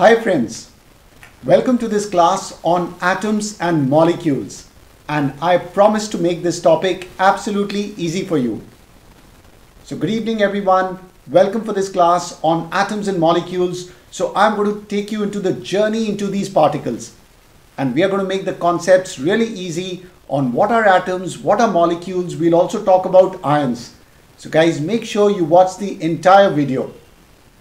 Hi friends, welcome to this class on atoms and molecules, and I promise to make this topic absolutely easy for you. So good evening everyone, welcome for this class on atoms and molecules. So I'm going to take you into the journey into these particles, and we are going to make the concepts really easy on what are atoms, what are molecules. We'll also talk about ions. So guys, make sure you watch the entire video.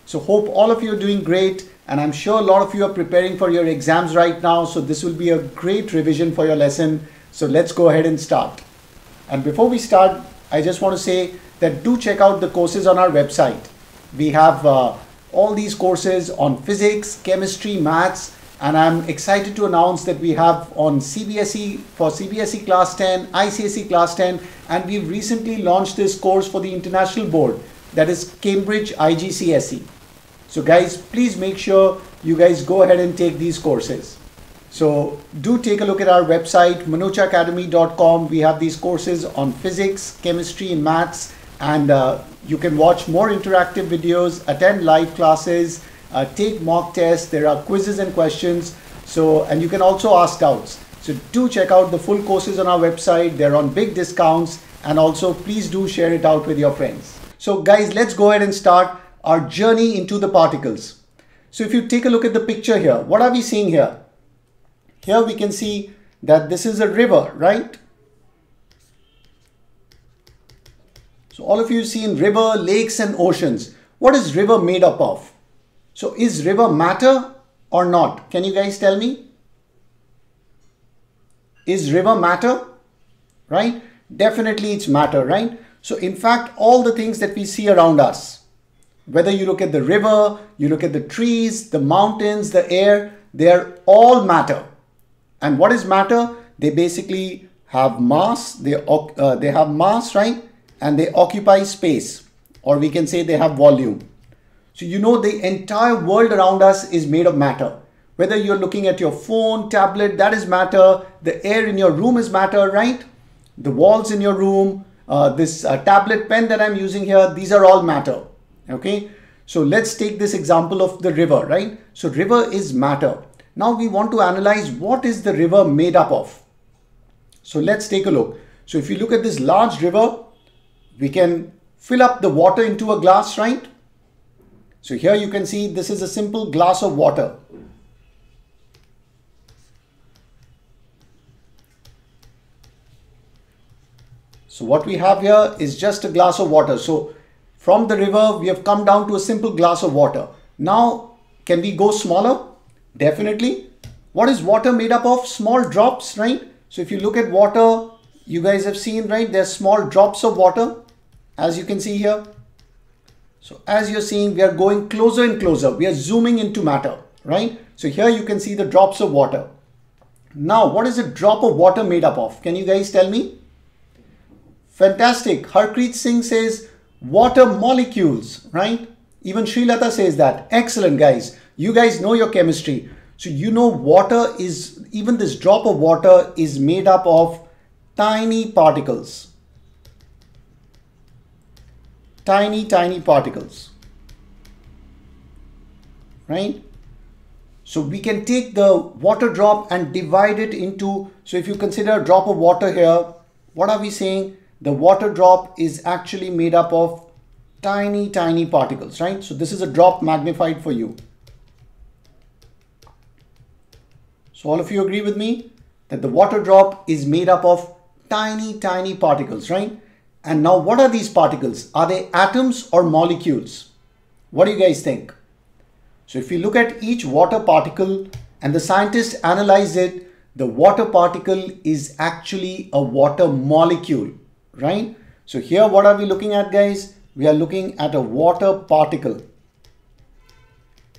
So hope all of you are doing great. And I'm sure a lot of you are preparing for your exams right now, so this will be a great revision for your lesson. So let's go ahead and start. And before we start, I just want to say that do check out the courses on our website. We have all these courses on physics, chemistry, maths, and I'm excited to announce that we have on CBSE for CBSE class 10, ICSE class 10, and we've recently launched this course for the international board, that is Cambridge IGCSE. So guys, please make sure you guys go ahead and take these courses. So do take a look at our website, ManochaAcademy.com. We have these courses on physics, chemistry, and maths, and you can watch more interactive videos, attend live classes, take mock tests. There are quizzes and questions. So, and you can also ask doubts. So do check out the full courses on our website. They're on big discounts, and also please do share it out with your friends. So guys, let's go ahead and start our journey into the particles. So if you take a look at the picture here, what are we seeing here? Here we can see that this is a river, right? So all of you seen river, lakes, and oceans. What is river made up of? So is river matter or not? Can you guys tell me? Is river matter, right? Definitely it's matter, right? So in fact, all the things that we see around us, whether you look at the river, you look at the trees, the mountains, the air, they're all matter. And what is matter? They basically have mass, they have mass, right? And they occupy space, or we can say they have volume. So you know the entire world around us is made of matter. Whether you're looking at your phone, tablet, that is matter. The air in your room is matter, right? The walls in your room, this tablet pen that I'm using here, these are all matter. Okay, so let's take this example of the river, right? So river is matter. Now we want to analyze what is the river made up of. So let's take a look. So if you look at this large river, we can fill up the water into a glass, right? So here you can see this is a simple glass of water. So what we have here is just a glass of water. So from the river, we have come down to a simple glass of water. Now, can we go smaller? Definitely. What is water made up of? Small drops, right? So if you look at water, you guys have seen, right? There's small drops of water, as you can see here. So as you're seeing, we are going closer and closer. We are zooming into matter, right? So here you can see the drops of water. Now, what is a drop of water made up of? Can you guys tell me? Fantastic. Harpreet Singh says, water molecules, right? Even Srilata says that. Excellent, guys. You guys know your chemistry. So you know water is, even this drop of water is made up of tiny particles. Tiny, tiny particles, right? So we can take the water drop and divide it into, so if you consider a drop of water here, what are we saying? The water drop is actually made up of tiny, tiny particles, right? So this is a drop magnified for you. So all of you agree with me that the water drop is made up of tiny, tiny particles, right? And now what are these particles? Are they atoms or molecules? What do you guys think? So if you look at each water particle and the scientists analyze it, the water particle is actually a water molecule. Right? So here, what are we looking at, guys? We are looking at a water particle.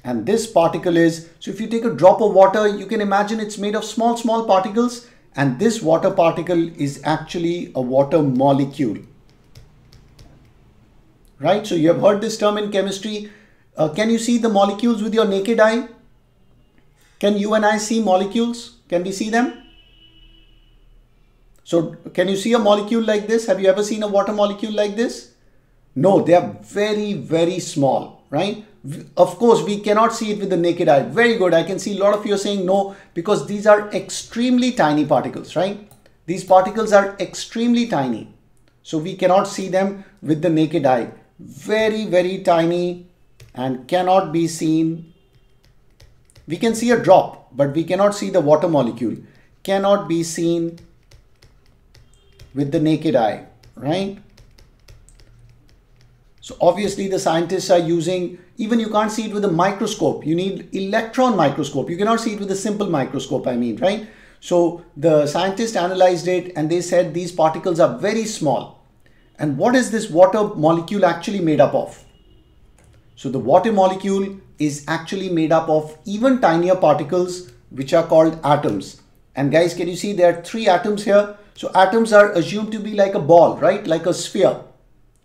And this particle is, so if you take a drop of water, you can imagine it's made of small, small particles. And this water particle is actually a water molecule. Right? So you have heard this term in chemistry. Can you see the molecules with your naked eye? Can you and I see molecules? Can we see them? So can you see a molecule like this? Have you ever seen a water molecule like this? No, they are very, very small, right? Of course, we cannot see it with the naked eye. Very good. I can see a lot of you saying no, because these are extremely tiny particles, right? These particles are extremely tiny. So we cannot see them with the naked eye. Very, very tiny and cannot be seen. We can see a drop, but we cannot see the water molecule. Cannot be seen with the naked eye, right? So obviously the scientists are using, even you can't see it with a microscope. You need electron microscope. You cannot see it with a simple microscope, I mean, right? So the scientists analyzed it and they said these particles are very small. And what is this water molecule actually made up of? So the water molecule is actually made up of even tinier particles, which are called atoms. And guys, can you see there are 3 atoms here? So atoms are assumed to be like a ball, right? Like a sphere,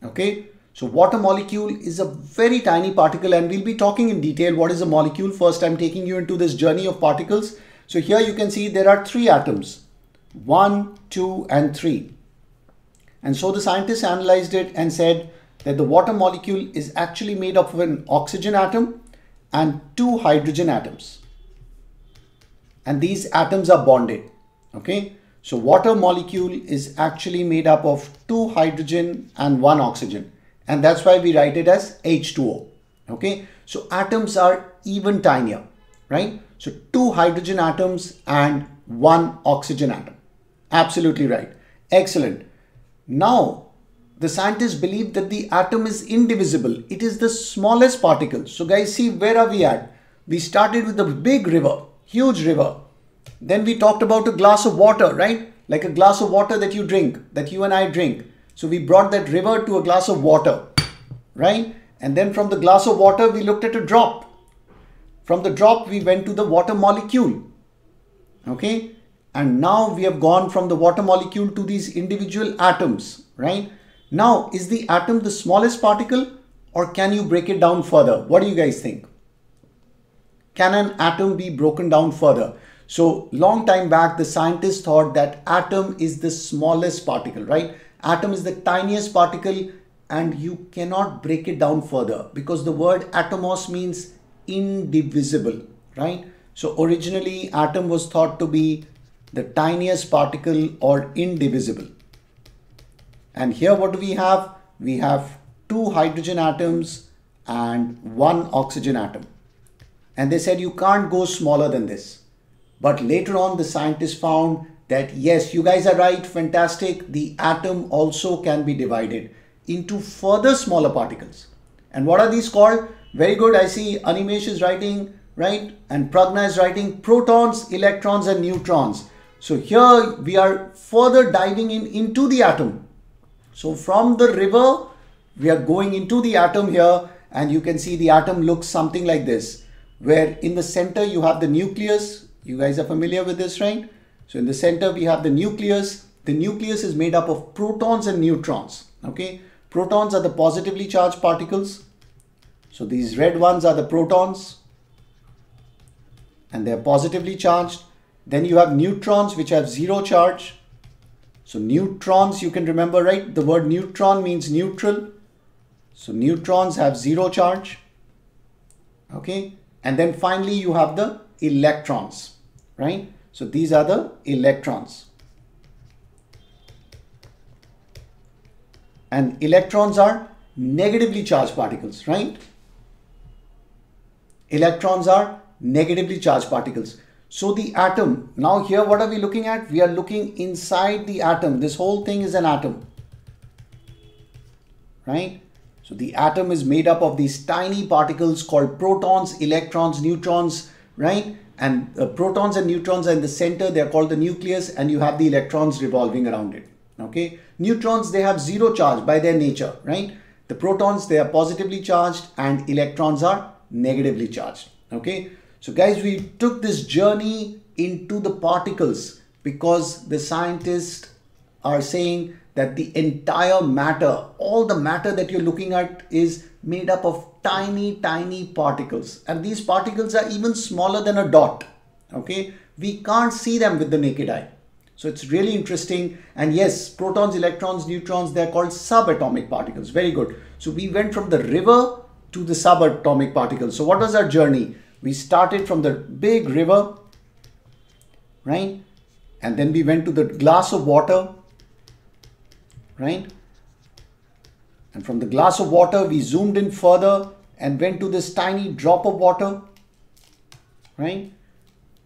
okay? So water molecule is a very tiny particle, and we'll be talking in detail what is a molecule. First, I'm taking you into this journey of particles. So here you can see there are 3 atoms, 1, 2, and 3. And so the scientists analyzed it and said that the water molecule is actually made up of an oxygen atom and 2 hydrogen atoms. And these atoms are bonded, okay? So water molecule is actually made up of 2 hydrogen and 1 oxygen. And that's why we write it as H2O, okay? So atoms are even tinier, right? So 2 hydrogen atoms and 1 oxygen atom. Absolutely right. Excellent. Now, the scientists believe that the atom is indivisible. It is the smallest particle. So guys, see, where are we at? We started with a big river, huge river. Then we talked about a glass of water, right? Like a glass of water that you drink, that you and I drink. So we brought that river to a glass of water, right? And then from the glass of water, we looked at a drop. From the drop, we went to the water molecule, okay? And now we have gone from the water molecule to these individual atoms, right? Now, is the atom the smallest particle, or can you break it down further? What do you guys think? Can an atom be broken down further? So long time back, the scientists thought that atom is the smallest particle, right? Atom is the tiniest particle, and you cannot break it down further because the word atomos means indivisible, right? So originally atom was thought to be the tiniest particle or indivisible. And here what do we have? We have 2 hydrogen atoms and 1 oxygen atom. And they said you can't go smaller than this. But later on the scientists found that yes, you guys are right, fantastic. The atom also can be divided into further smaller particles. And what are these called? Very good, I see Animesh is writing, right? And Pragna is writing protons, electrons, and neutrons. So here we are further diving into the atom. So from the river, we are going into the atom here, and you can see the atom looks something like this, where in the center you have the nucleus. You guys are familiar with this, right? So in the center, we have the nucleus. The nucleus is made up of protons and neutrons, okay? Protons are the positively charged particles. So these red ones are the protons, and they're positively charged. Then you have neutrons, which have 0 charge. So neutrons, you can remember, right? The word neutron means neutral. So neutrons have 0 charge, okay? And then finally, you have the electrons, right? So these are the electrons. And electrons are negatively charged particles, right? Electrons are negatively charged particles. So the atom, now here what are we looking at? We are looking inside the atom. This whole thing is an atom, right? So the atom is made up of these tiny particles called protons, electrons, neutrons, right? And protons and neutrons are in the center. They're called the nucleus, and you have the electrons revolving around it, okay? Neutrons, they have 0 charge by their nature, right? The protons, they are positively charged, and electrons are negatively charged, okay? So guys, we took this journey into the particles because the scientists are saying that the entire matter, all the matter that you're looking at, is made up of tiny, tiny particles. And these particles are even smaller than a dot, okay? We can't see them with the naked eye. So it's really interesting. And yes, protons, electrons, neutrons, they're called subatomic particles. Very good. So we went from the river to the subatomic particles. So what was our journey? We started from the big river, right? And then we went to the glass of water, right? And from the glass of water, we zoomed in further and went to this tiny drop of water, right?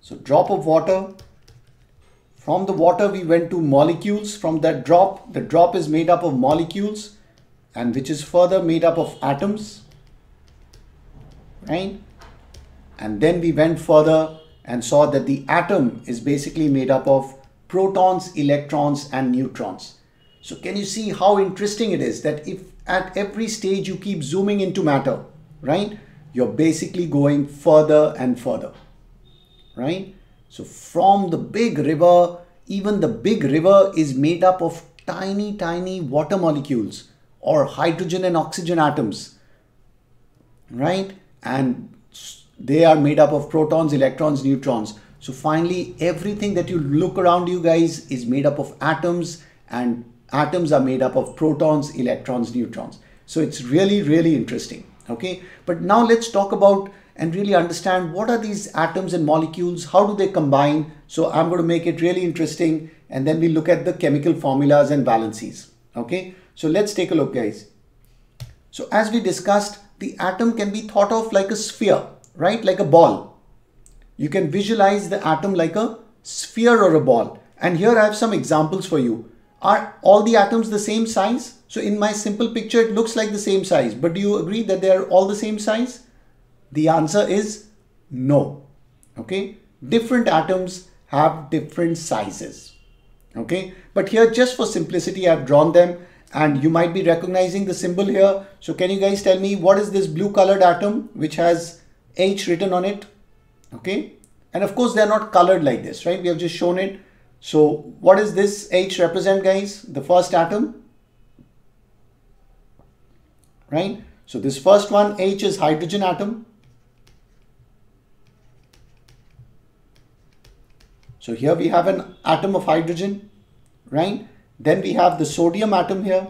So drop of water. From the water, we went to molecules. From that drop, the drop is made up of molecules, and which is further made up of atoms, right? And then we went further and saw that the atom is basically made up of protons, electrons, and neutrons. So can you see how interesting it is that if at every stage you keep zooming into matter, right? You're basically going further and further, right? So from the big river, even the big river is made up of tiny, tiny water molecules or hydrogen and oxygen atoms, right? And they are made up of protons, electrons, neutrons. So finally, everything that you look around you guys is made up of atoms, and atoms are made up of protons, electrons, neutrons. So it's really, really interesting. Okay, but now let's talk about and really understand what are these atoms and molecules, how do they combine. So I'm going to make it really interesting, and then we look at the chemical formulas and valencies. Okay, so let's take a look, guys. So as we discussed, the atom can be thought of like a sphere, right? Like a ball. You can visualize the atom like a sphere or a ball. And here I have some examples for you. Are all the atoms the same size? So in my simple picture, it looks like the same size. But do you agree that they are all the same size? The answer is no. Okay. Different atoms have different sizes. Okay. But here, just for simplicity, I've drawn them, and you might be recognizing the symbol here. So can you guys tell me what is this blue colored atom which has H written on it? Okay. And of course, they're not colored like this, right? We have just shown it. So what does this H represent, guys? The first atom, right? So this first one, H, is hydrogen atom. So here we have an atom of hydrogen, right? Then we have the sodium atom here.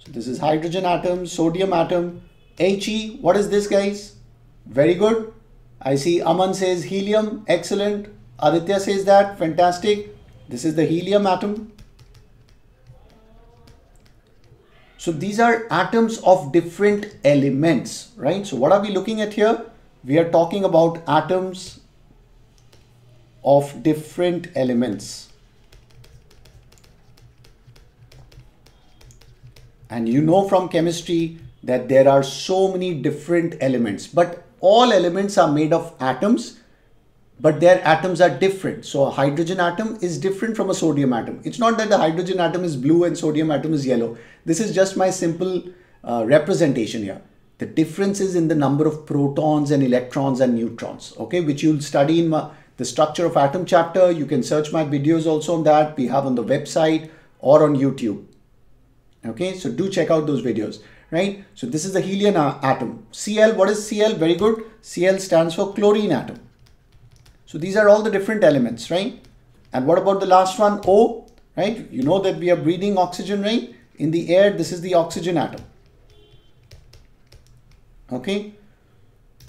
So this is hydrogen atom, sodium atom, He. What is this, guys? Very good. I see Aman says helium, excellent. Aditya says that, fantastic. This is the helium atom. So these are atoms of different elements, right? So what are we looking at here? We are talking about atoms of different elements. And you know from chemistry that there are so many different elements, but all elements are made of atoms, but their atoms are different. So a hydrogen atom is different from a sodium atom. It's not that the hydrogen atom is blue and sodium atom is yellow. This is just my simple representation here. The difference is in the number of protons and electrons and neutrons, okay, which you'll study in the structure of atom chapter. You can search my videos also on that. We have on the website or on YouTube. Okay, so do check out those videos. Right? So this is the helium atom. Cl, what is Cl? Very good. Cl stands for chlorine atom. So these are all the different elements, right? And what about the last one, O, right? You know that we are breathing oxygen, right? In the air, this is the oxygen atom. Okay.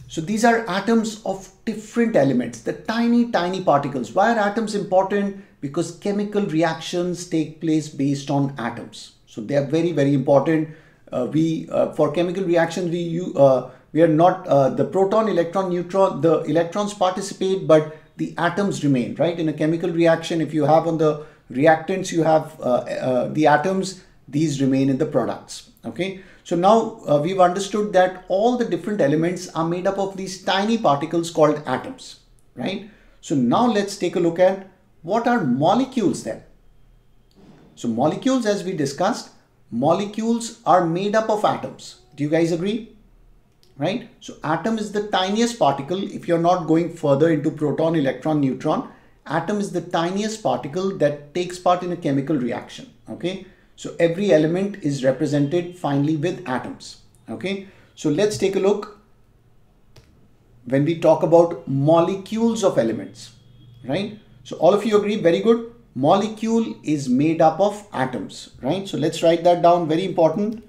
So these are atoms of different elements, the tiny, tiny particles. Why are atoms important? Because chemical reactions take place based on atoms. So they are very, very important. For chemical reactions, we are not the proton, electron, neutron, the electrons participate, but the atoms remain, right? In a chemical reaction, if you have on the reactants, you have the atoms, these remain in the products. Okay, so now we've understood that all the different elements are made up of these tiny particles called atoms, right? So now let's take a look at what are molecules then. So molecules, as we discussed, molecules are made up of atoms. Do you guys agree? Right? So atom is the tiniest particle. If you're not going further into proton, electron, neutron, atom is the tiniest particle that takes part in a chemical reaction. Okay. So every element is represented finally with atoms. Okay. So let's take a look when we talk about molecules of elements. Right? So all of you agree? Very good. molecule is made up of atoms, right? So let's write that down, very important.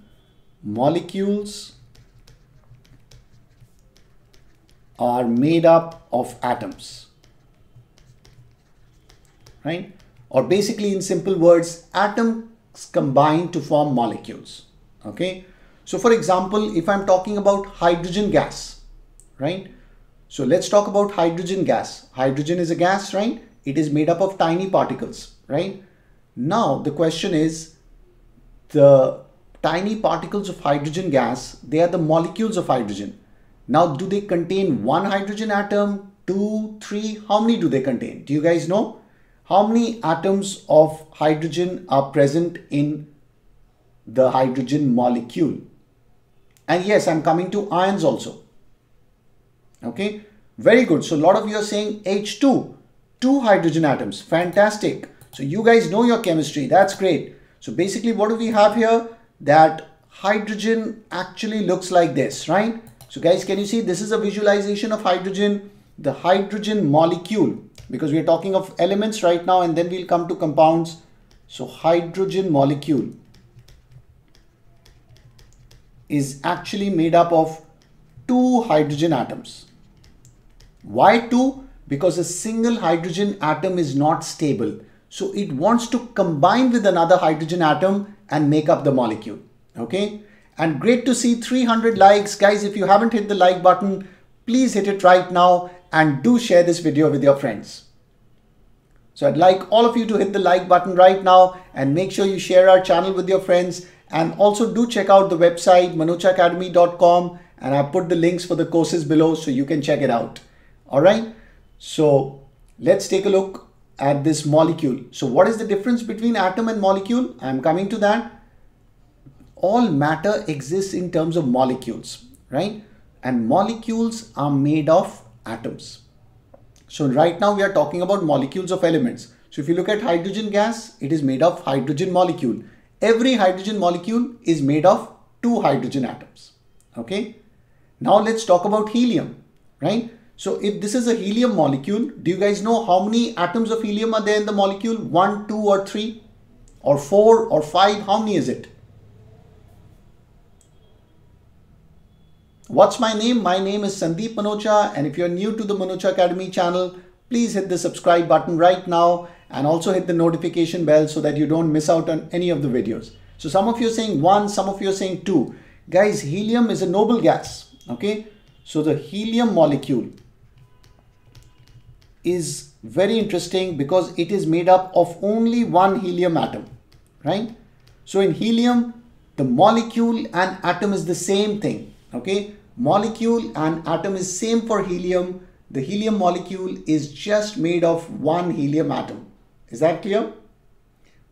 Molecules are made up of atoms, right? Or basically in simple words, atoms combine to form molecules, okay? So for example, if I'm talking about hydrogen gas, right? So let's talk about hydrogen gas. Hydrogen is a gas, right? It is made up of tiny particles, right? Now the question is, the tiny particles of hydrogen gas, they are the molecules of hydrogen. Now, do they contain one hydrogen atom, two, three? How many do they contain? Do you guys know? How many atoms of hydrogen are present in the hydrogen molecule? And yes, I'm coming to ions also. Okay, very good. So a lot of you are saying H2, two hydrogen atoms. Fantastic. So you guys know your chemistry. That's great. So basically what do we have here? That hydrogen actually looks like this, right? So guys, can you see this is a visualization of hydrogen, the hydrogen molecule, because we are talking of elements right now and then we'll come to compounds. So hydrogen molecule is actually made up of two hydrogen atoms. Why two? Because a single hydrogen atom is not stable. So it wants to combine with another hydrogen atom and make up the molecule, okay? And great to see 300 likes. Guys, if you haven't hit the like button, please hit it right now and do share this video with your friends. So I'd like all of you to hit the like button right now and make sure you share our channel with your friends. And also do check out the website ManochaAcademy.com, and I put the links for the courses below so you can check it out. All right. So let's take a look at this molecule. So what is the difference between atom and molecule? I'm coming to that. All matter exists in terms of molecules, right? And molecules are made of atoms. So right now we are talking about molecules of elements. So if you look at hydrogen gas, it is made of hydrogen molecule. Every hydrogen molecule is made of two hydrogen atoms, okay? Now let's talk about helium, right? So if this is a helium molecule, do you guys know how many atoms of helium are there in the molecule? 1, 2 or 3 or 4 or 5, how many is it? What's my name? My name is Sandeep Manocha, and if you're new to the Manocha Academy channel, please hit the subscribe button right now and also hit the notification bell so that you don't miss out on any of the videos. So some of you are saying 1, some of you are saying 2. Guys, helium is a noble gas, okay? So the helium molecule is very interesting because it is made up of only one helium atom, right? So in helium, the molecule and atom is the same thing, okay? Molecule and atom is same for helium. The helium molecule is just made of one helium atom. Is that clear?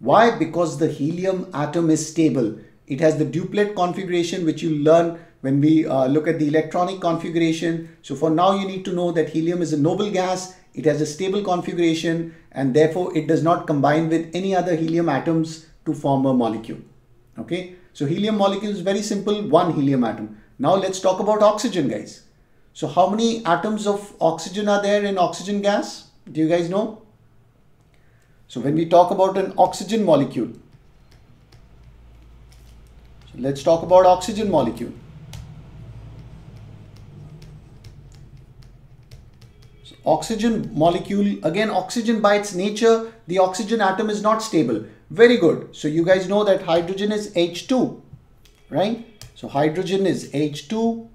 Why? Because the helium atom is stable. It has the duplet configuration, which you learn when we look at the electronic configuration. So for now, you need to know that helium is a noble gas. It has a stable configuration and therefore it does not combine with any other helium atoms to form a molecule. Okay. So helium molecule is very simple, one helium atom. Now let's talk about oxygen, guys. So how many atoms of oxygen are there in oxygen gas? Do you guys know? So when we talk about an oxygen molecule, so let's talk about oxygen molecule. So oxygen molecule, again, oxygen by its nature, the oxygen atom is not stable. Very good. So you guys know that hydrogen is H2, right? So hydrogen is H2,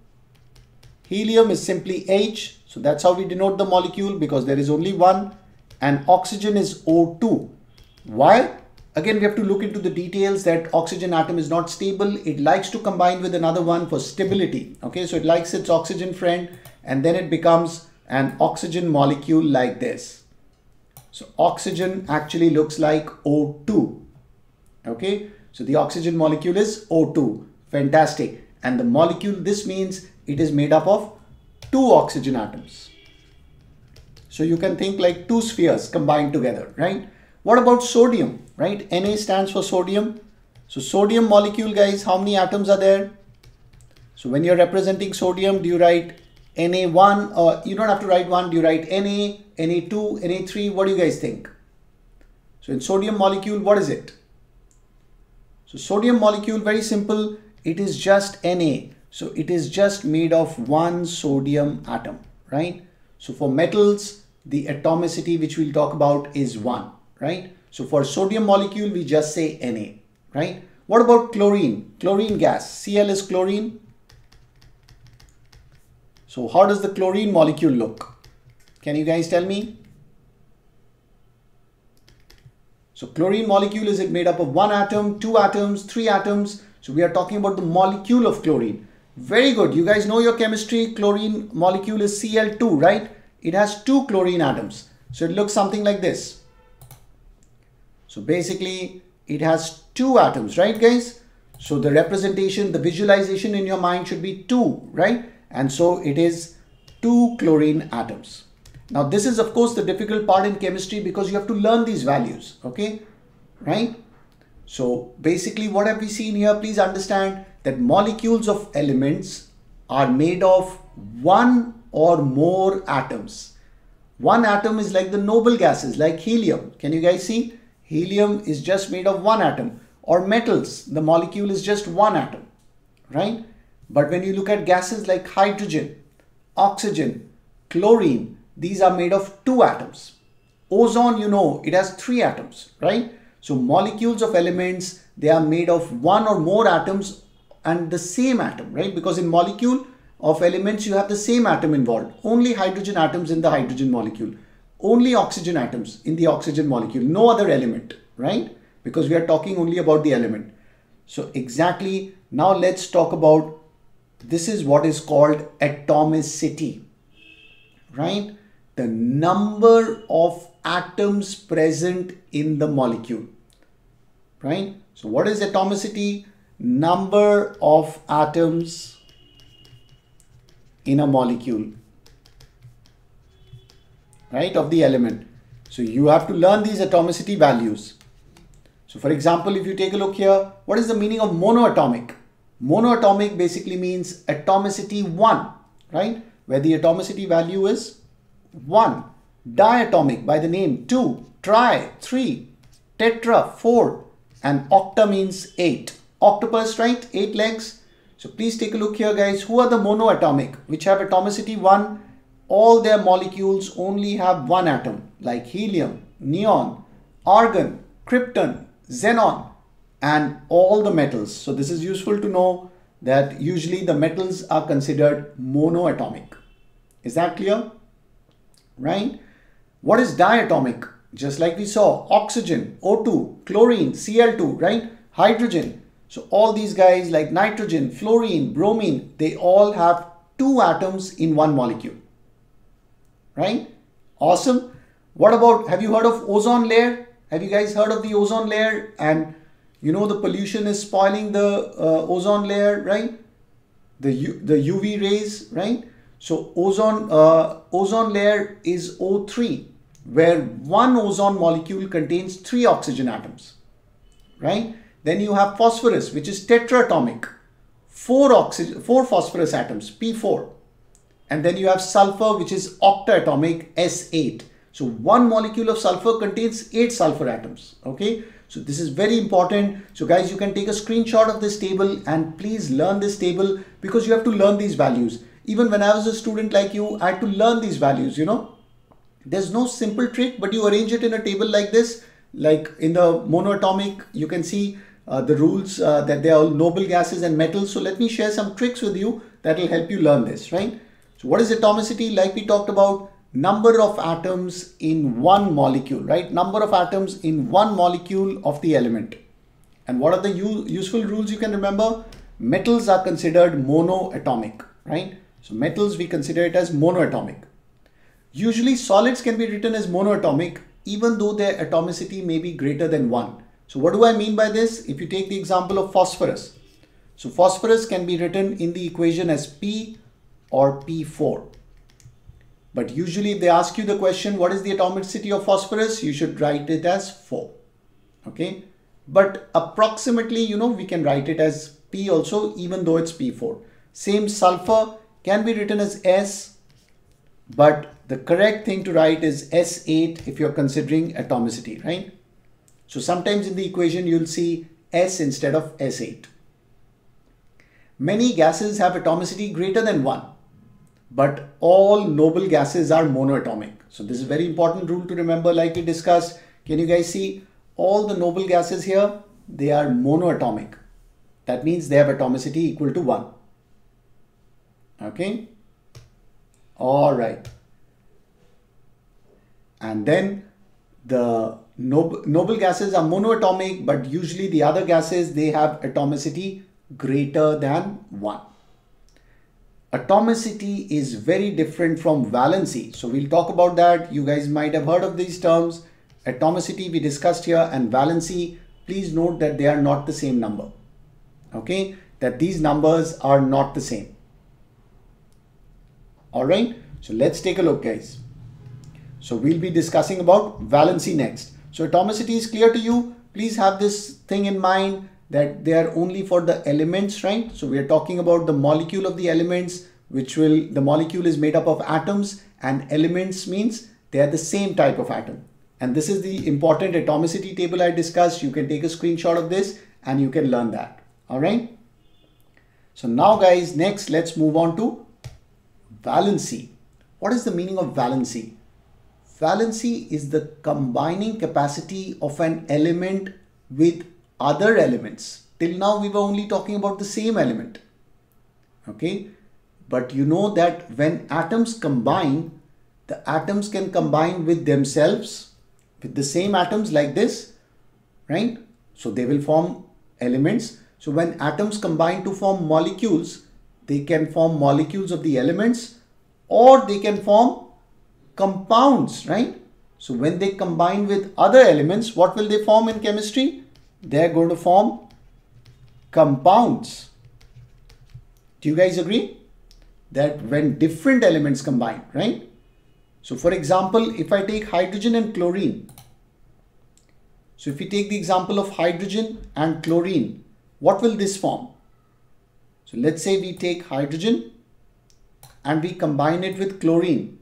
helium is simply H. So that's how we denote the molecule because there is only one, and oxygen is O2. Why? Again, we have to look into the details that oxygen atom is not stable. It likes to combine with another one for stability. Okay, so it likes its oxygen friend and then it becomes an oxygen molecule like this. So oxygen actually looks like O2. Okay, so the oxygen molecule is O2. Fantastic. And the molecule, this means it is made up of two oxygen atoms. So you can think like two spheres combined together, right? What about sodium, right? Na stands for sodium. So sodium molecule, guys, how many atoms are there? So when you're representing sodium, do you write Na1? Or you don't have to write one. Do you write Na, Na2, Na3? What do you guys think? So in sodium molecule, what is it? So sodium molecule, very simple. It is just Na. So it is just made of one sodium atom, right? So for metals, the atomicity, which we'll talk about, is 1, right? So for sodium molecule, we just say Na, right? What about chlorine? Chlorine gas, Cl is chlorine. So how does the chlorine molecule look? Can you guys tell me? So chlorine molecule, is it made up of 1 atom, 2 atoms, 3 atoms? So we are talking about the molecule of chlorine. Very good. You guys know your chemistry. Chlorine molecule is Cl2, right? It has 2 chlorine atoms. So it looks something like this. So basically it has 2 atoms, right guys? So the representation, the visualization in your mind should be 2, right? And so it is 2 chlorine atoms. Now this is of course the difficult part in chemistry because you have to learn these values, okay? Right? So basically what have we seen here? Please understand that molecules of elements are made of 1 or more atoms. 1 atom is like the noble gases, like helium. Can you guys see? Helium is just made of 1 atom. Or metals, the molecule is just 1 atom, right? But when you look at gases like hydrogen, oxygen, chlorine, these are made of 2 atoms. Ozone, you know, it has 3 atoms, right? So molecules of elements, they are made of 1 or more atoms and the same atom, right? Because in molecule of elements, you have the same atom involved. Only hydrogen atoms in the hydrogen molecule. Only oxygen atoms in the oxygen molecule. No other element, right? Because we are talking only about the element. So exactly, now let's talk about, this is what is called atomicity, right? The number of atoms present in the molecule, right? So what is atomicity? Number of atoms in a molecule, right, of the element. So you have to learn these atomicity values. So for example, if you take a look here, what is the meaning of monoatomic? Monoatomic basically means atomicity 1, right? Where the atomicity value is 1. Diatomic by the name 2, tri 3, tetra 4, and octa means 8. Octopus, right? 8 legs. So please take a look here, guys. Who are the monoatomic, which have atomicity 1? All their molecules only have 1 atom, like helium, neon, argon, krypton, xenon, and all the metals. So this is useful to know that usually the metals are considered monoatomic. Is that clear? Right? What is diatomic? Just like we saw, oxygen, O2, chlorine, Cl2, right? Hydrogen. So all these guys like nitrogen, fluorine, bromine, they all have 2 atoms in 1 molecule, right? Awesome. What about, have you heard of ozone layer? Have you guys heard of the ozone layer? And you know, the pollution is spoiling the ozone layer, right? The UV rays, right? So ozone layer is O3, where 1 ozone molecule contains 3 oxygen atoms, right? Then you have phosphorus, which is tetraatomic, 4 phosphorus atoms, P4. And then you have sulfur, which is octaatomic, S8. So 1 molecule of sulfur contains 8 sulfur atoms, okay? So this is very important. So guys, you can take a screenshot of this table and please learn this table because you have to learn these values. Even when I was a student like you, I had to learn these values, you know. There's no simple trick, but you arrange it in a table like this. Like in the monoatomic, you can see the rules that they are all noble gases and metals. So let me share some tricks with you that will help you learn this, right? So what is atomicity? Like we talked about, number of atoms in 1 molecule, right? Number of atoms in 1 molecule of the element. And what are the useful rules you can remember? Metals are considered monoatomic, right? So metals, we consider it as monoatomic. Usually solids can be written as monoatomic, even though their atomicity may be greater than 1. So what do I mean by this? If you take the example of phosphorus. So phosphorus can be written in the equation as P or P4. But usually if they ask you the question, what is the atomicity of phosphorus? You should write it as 4, okay? But approximately, you know, we can write it as P also, even though it's P4. Same, sulfur can be written as S, but the correct thing to write is S8 if you're considering atomicity, right? So sometimes in the equation you'll see S instead of S8. Many gases have atomicity greater than 1, but all noble gases are monoatomic. So this is a very important rule to remember, like we discussed. Can you guys see all the noble gases here? They are monoatomic. That means they have atomicity equal to 1. Okay. All right. And then the noble gases are monoatomic, but usually the other gases, they have atomicity greater than 1. Atomicity is very different from valency. So we'll talk about that. You guys might have heard of these terms. Atomicity we discussed here, and valency, please note that they are not the same number. Okay, that these numbers are not the same. All right, so let's take a look, guys. So we'll be discussing about valency next. So atomicity is clear to you. Please have this thing in mind that they are only for the elements, right? So we are talking about the molecule of the elements, which will, the molecule is made up of atoms, and elements means they are the same type of atom. And this is the important atomicity table I discussed. You can take a screenshot of this and you can learn that. All right. So now guys, next let's move on to valency. What is the meaning of valency? Valency is the combining capacity of an element with other elements. Till now we were only talking about the same element. Okay. But you know that when atoms combine, the atoms can combine with themselves, with the same atoms like this, right? So they will form elements. So when atoms combine to form molecules, they can form molecules of the elements, or they can form compounds, right? So when they combine with other elements, what will they form in chemistry? They're going to form compounds. Do you guys agree? That when different elements combine, right? So for example, if I take hydrogen and chlorine. So if we take the example of hydrogen and chlorine, what will this form? So let's say we take hydrogen and we combine it with chlorine.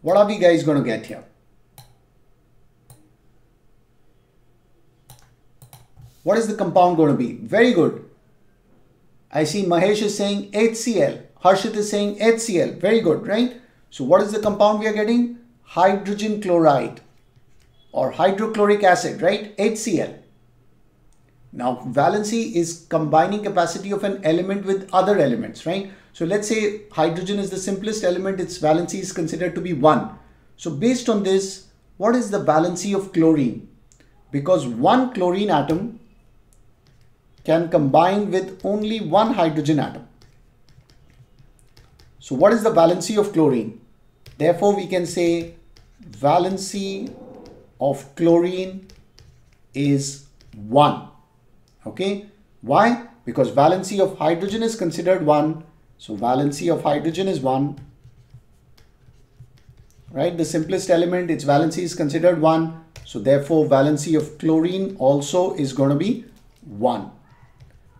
What are we guys going to get here? What is the compound going to be? Very good. I see Mahesh is saying HCl. Harshit is saying HCl. Very good, right? So what is the compound we are getting? Hydrogen chloride or hydrochloric acid, right? HCl. Now, valency is combining capacity of an element with other elements, right? So let's say hydrogen is the simplest element. Its valency is considered to be 1. So based on this, what is the valency of chlorine? Because one chlorine atom can combine with only one hydrogen atom. So what is the valency of chlorine? Therefore, we can say valency of chlorine is 1. Okay, why? Because valency of hydrogen is considered 1. So valency of hydrogen is 1, right? The simplest element, its valency is considered 1. So therefore valency of chlorine also is going to be 1.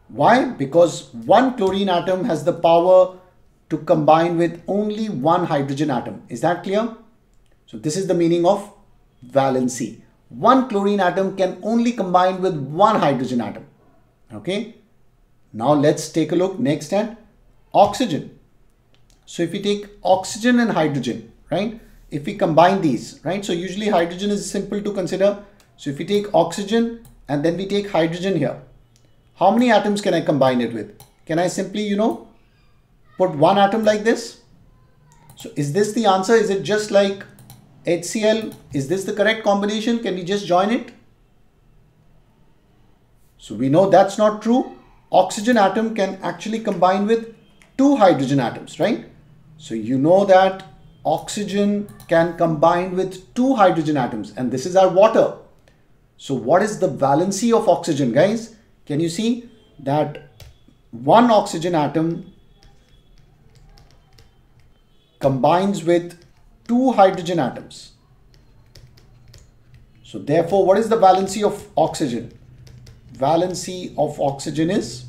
Why? Because one chlorine atom has the power to combine with only one hydrogen atom. Is that clear? So this is the meaning of valency. One chlorine atom can only combine with one hydrogen atom. Okay, now let's take a look next at oxygen. So if we take oxygen and hydrogen, right, if we combine these, right, so usually hydrogen is simple to consider. So if we take oxygen and then we take hydrogen here, how many atoms can I combine it with? Can I simply, you know, put one atom like this? So is this the answer? Is it just like HCl? Is this the correct combination? Can we just join it? So we know that's not true. Oxygen atom can actually combine with two hydrogen atoms, right? So you know that oxygen can combine with two hydrogen atoms, and this is our water. So what is the valency of oxygen, guys? Can you see that one oxygen atom combines with two hydrogen atoms? So therefore, what is the valency of oxygen? Valency of oxygen is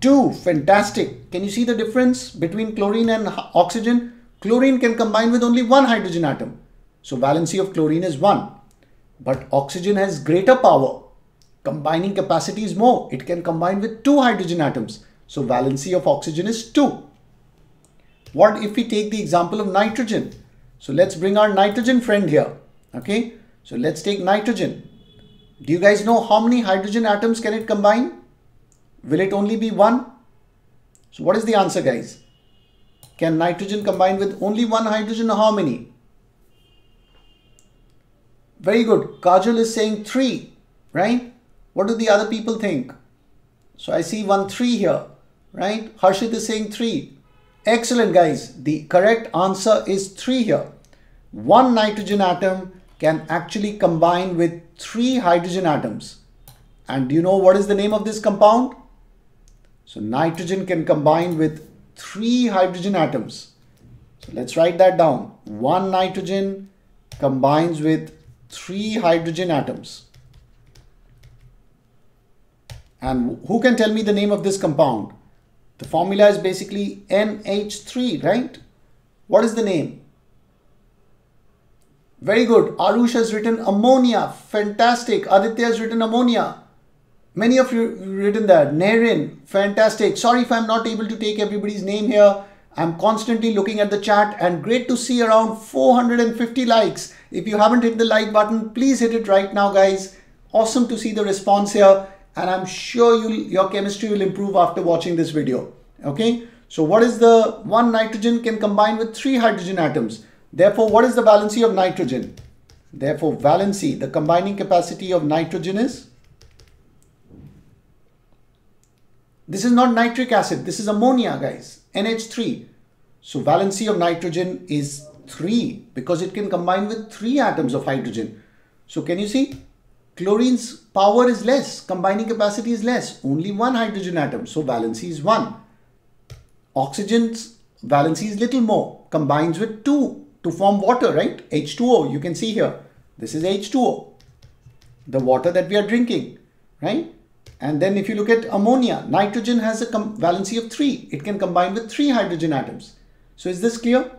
2. Fantastic. Can you see the difference between chlorine and oxygen? Chlorine can combine with only one hydrogen atom. So valency of chlorine is 1. But oxygen has greater power. Combining capacity is more. It can combine with 2 hydrogen atoms. So valency of oxygen is 2. What if we take the example of nitrogen? So let's bring our nitrogen friend here. Okay. So let's take nitrogen. Do you guys know how many hydrogen atoms can it combine? Will it only be 1? So what is the answer, guys? Can nitrogen combine with only 1 hydrogen or how many? Very good. Kajal is saying 3, right? What do the other people think? So I see 1 3 here, right? Harshit is saying 3. Excellent, guys. The correct answer is 3 here. 1 nitrogen atom can actually combine with 3 hydrogen atoms. And do you know what is the name of this compound? So nitrogen can combine with 3 hydrogen atoms. So let's write that down. 1 nitrogen combines with 3 hydrogen atoms. And who can tell me the name of this compound? The formula is basically NH3, right? What is the name? Very good. Arush has written ammonia. Fantastic. Aditya has written ammonia. Many of you have written that. Naren. Fantastic. Sorry if I'm not able to take everybody's name here. I'm constantly looking at the chat, and great to see around 450 likes. If you haven't hit the like button, please hit it right now, guys. Awesome to see the response here. And I'm sure your chemistry will improve after watching this video. Okay. So what is the 1 nitrogen can combine with 3 hydrogen atoms. Therefore, what is the valency of nitrogen? Therefore, valency, the combining capacity of nitrogen is. This is not nitric acid. This is ammonia, guys. NH3. So valency of nitrogen is 3 because it can combine with 3 atoms of hydrogen. So can you see? Chlorine's power is less, combining capacity is less, only 1 hydrogen atom, so valency is 1. Oxygen's valency is little more, combines with 2 to form water, right? H2O, you can see here, this is H2O, the water that we are drinking, right? And then if you look at ammonia, nitrogen has a valency of 3, it can combine with 3 hydrogen atoms. So is this clear?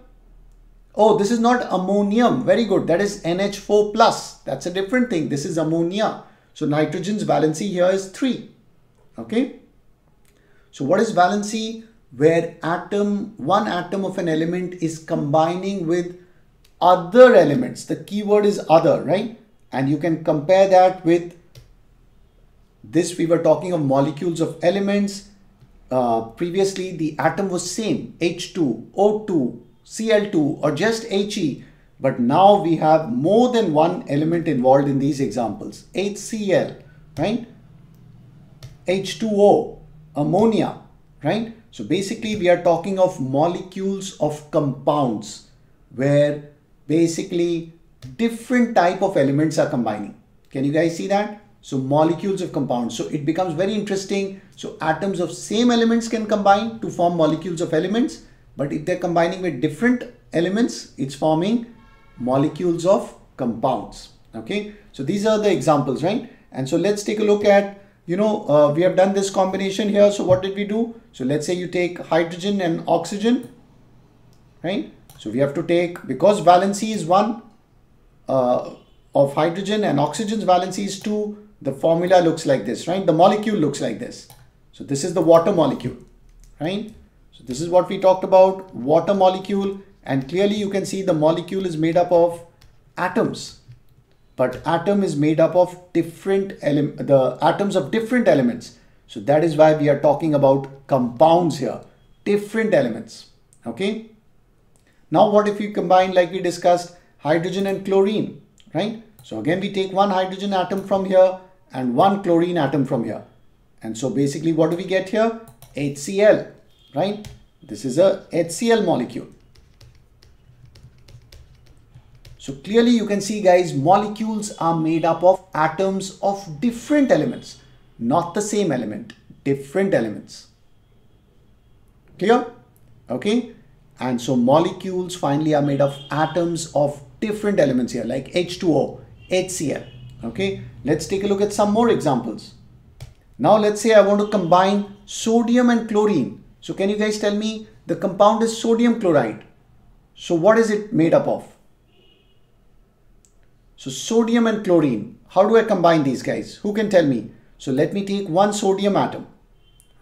Oh, this is not ammonium. Very good. That is NH4+. That's a different thing. This is ammonia. So nitrogen's valency here is 3. Okay. So what is valency? Where one atom of an element is combining with other elements. The key word is other, right? And you can compare that with this. We were talking of molecules of elements. Previously, the atom was same. H2, O2. Cl2 or just He, but now we have more than one element involved in these examples. HCl, right? H2O, ammonia, right? So basically we are talking of molecules of compounds where basically different type of elements are combining. Can you guys see that? So molecules of compounds. So it becomes very interesting. So atoms of same elements can combine to form molecules of elements. But if they're combining with different elements, it's forming molecules of compounds. Okay. So these are the examples, right? And so let's take a look at, we have done this combination here. So what did we do? So let's say you take hydrogen and oxygen, right? So we have to take, because valency is 1 of hydrogen and oxygen's valency is 2. The formula looks like this, right? The molecule looks like this. So this is the water molecule, right? So this is what we talked about, water molecule, and clearly you can see the molecule is made up of atoms, but atom is made up of the atoms of different elements. So that is why we are talking about compounds here, different elements. Okay. Now what if we combine, like we discussed, hydrogen and chlorine, right? So again, we take 1 hydrogen atom from here and 1 chlorine atom from here. And so basically what do we get here? HCl. Right? This is a HCl molecule. So clearly you can see, guys, molecules are made up of atoms of different elements, not the same element, different elements. Clear? Okay. And so molecules finally are made of atoms of different elements here, like H2O, HCl. Okay. Let's take a look at some more examples. Now let's say I want to combine sodium and chlorine. So can you guys tell me, the compound is sodium chloride. So what is it made up of? So sodium and chlorine, how do I combine these guys? Who can tell me? So let me take one sodium atom,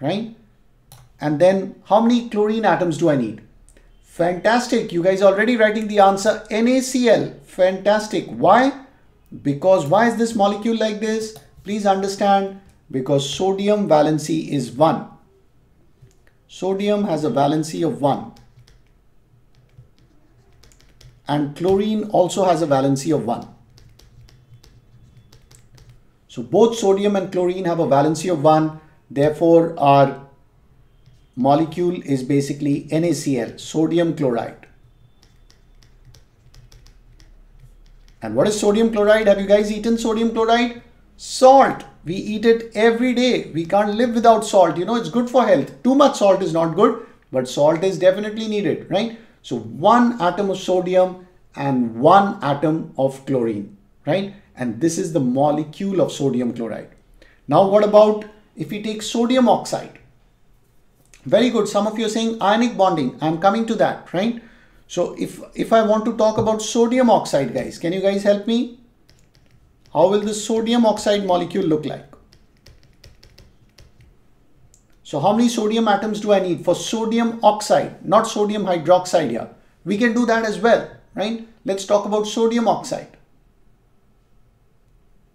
right? And then how many chlorine atoms do I need? Fantastic. You guys are already writing the answer NaCl. Fantastic. Why? Because why is this molecule like this? Please understand, because sodium valency is 1. Sodium has a valency of 1. And chlorine also has a valency of 1. So both sodium and chlorine have a valency of 1. Therefore, our molecule is basically NaCl, sodium chloride. And what is sodium chloride? Have you guys eaten sodium chloride? Salt. We eat it every day. We can't live without salt. You know, it's good for health. Too much salt is not good, but salt is definitely needed, right? So one atom of sodium and one atom of chlorine, right? And this is the molecule of sodium chloride. Now, what about if we take sodium oxide? Very good. Some of you are saying ionic bonding. I'm coming to that, right? So if I want to talk about sodium oxide, guys, can you guys help me? How will the sodium oxide molecule look like? So how many sodium atoms do I need for sodium oxide, not sodium hydroxide here? We can do that as well, right? Let's talk about sodium oxide.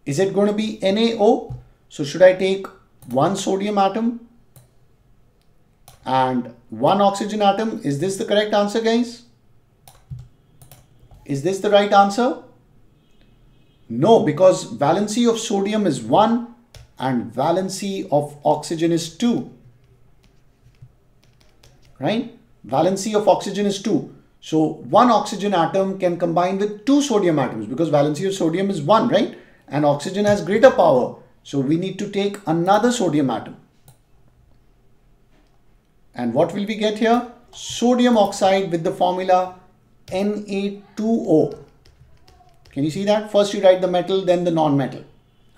Is it going to be NaO? So should I take one sodium atom and one oxygen atom? Is this the correct answer, guys? Is this the right answer? No, because valency of sodium is 1 and valency of oxygen is 2, right? Valency of oxygen is 2. So one oxygen atom can combine with two sodium atoms because valency of sodium is 1, right? And oxygen has greater power. So we need to take another sodium atom. And what will we get here? Sodium oxide with the formula Na2O. Can you see that? First you write the metal, then the non-metal.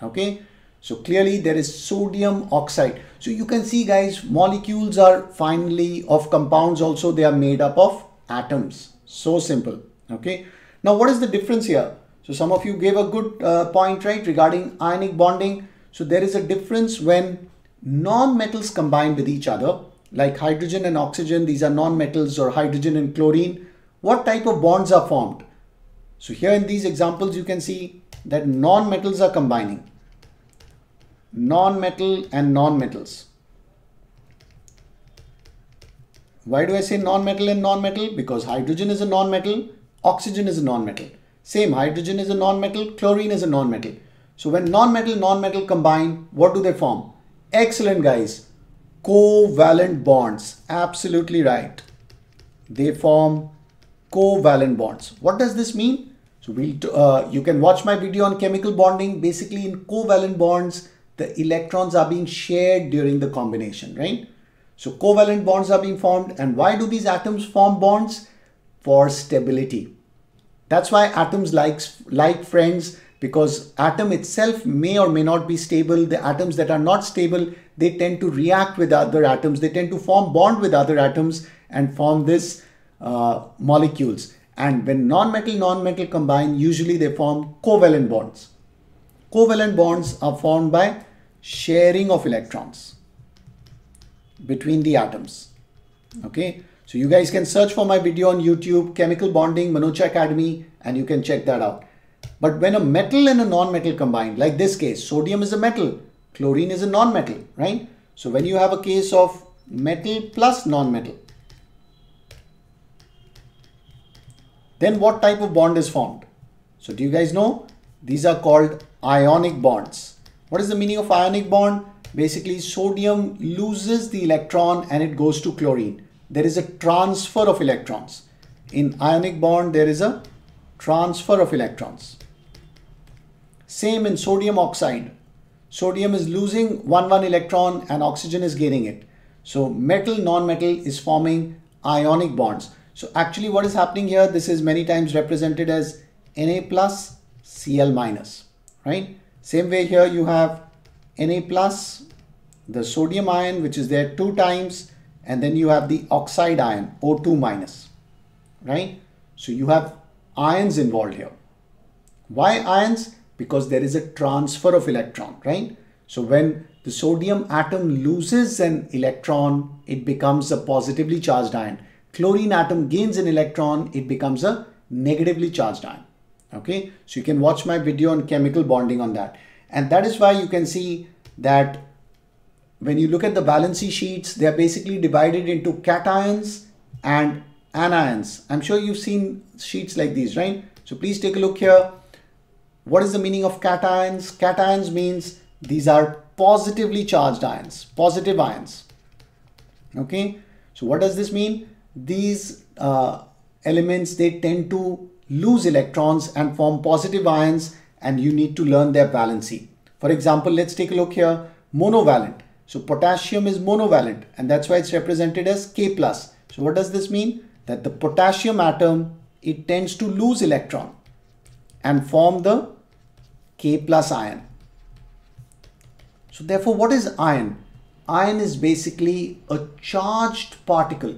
Okay. So clearly there is sodium oxide. So you can see, guys, molecules are finally of compounds. Also, they are made up of atoms. So simple. Okay. Now, what is the difference here? So some of you gave a good point, right, regarding ionic bonding. So there is a difference when non-metals combine with each other, like hydrogen and oxygen. These are non-metals, or hydrogen and chlorine. What type of bonds are formed? So here in these examples, you can see that non-metals are combining. Non-metal and non-metals. Why do I say non-metal and non-metal? Because hydrogen is a non-metal, oxygen is a non-metal. Same, hydrogen is a non-metal, chlorine is a non-metal. So when non-metal, non-metal combine, what do they form? Excellent, guys. Covalent bonds. Absolutely right. They form covalent bonds. What does this mean? So you can watch my video on chemical bonding. Basically, in covalent bonds, the electrons are being shared during the combination, right? So covalent bonds are being formed. And why do these atoms form bonds? For stability. That's why atoms like friends, because atom itself may or may not be stable. The atoms that are not stable, they tend to react with other atoms. They tend to form bond with other atoms and form this molecules. And when non-metal, non-metal combine, usually they form covalent bonds. Covalent bonds are formed by sharing of electrons between the atoms. Okay. So you guys can search for my video on YouTube, Chemical Bonding, Manocha Academy, and you can check that out. But when a metal and a non-metal combine, like this case, sodium is a metal, chlorine is a non-metal, right? So when you have a case of metal plus non-metal, then what type of bond is formed? So do you guys know? These are called ionic bonds. What is the meaning of ionic bond? Basically, sodium loses the electron and it goes to chlorine. There is a transfer of electrons. In ionic bond, there is a transfer of electrons. Same in sodium oxide. Sodium is losing one electron and oxygen is gaining it. So metal, non-metal is forming ionic bonds. So actually what is happening here, this is many times represented as Na plus Cl minus, right? Same way here you have Na plus, the sodium ion, which is there 2 times, and then you have the oxide ion O2 minus, right? So you have ions involved here. Why ions? Because there is a transfer of electron, right? So when the sodium atom loses an electron, it becomes a positively charged ion. Chlorine atom gains an electron, it becomes a negatively charged ion. Okay, so you can watch my video on chemical bonding on that. And that is why you can see that when you look at the balance sheets, they are basically divided into cations and anions. I'm sure you've seen sheets like these, right? So please take a look here. What is the meaning of cations? Cations means these are positively charged ions, positive ions. Okay, so what does this mean? These elements, they tend to lose electrons and form positive ions, and you need to learn their valency. For example, let's take a look here. Monovalent. So potassium is monovalent, and that's why it's represented as K+. So what does this mean? That the potassium atom, it tends to lose electron and form the K+ ion. So therefore, what is ion? Ion is basically a charged particle.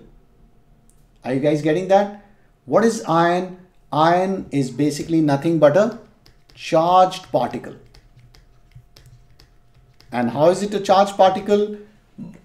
Are you guys getting that? What is ion? Ion is basically nothing but a charged particle. And how is it a charged particle?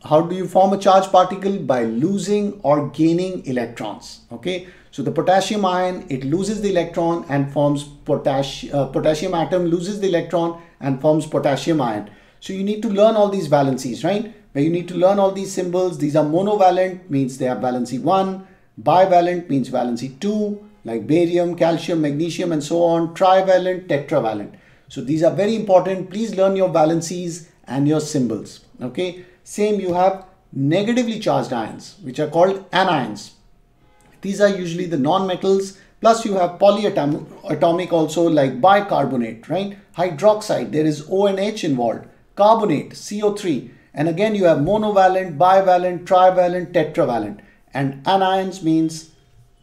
How do you form a charged particle? By losing or gaining electrons. Okay, so the potassium ion, it loses the electron and forms potassium atom loses the electron and forms potassium ion. So you need to learn all these valencies, right? Where you need to learn all these symbols. These are monovalent, means they have valency 1. Bivalent means valency 2, like barium, calcium, magnesium, and so on. Trivalent, tetravalent. So these are very important. Please learn your valencies and your symbols. Okay, same you have negatively charged ions, which are called anions. These are usually the non-metals. Plus you have polyatomic also, like bicarbonate, right? Hydroxide, there is ONH involved. Carbonate, CO3. And again, you have monovalent, bivalent, trivalent, tetravalent. And anions means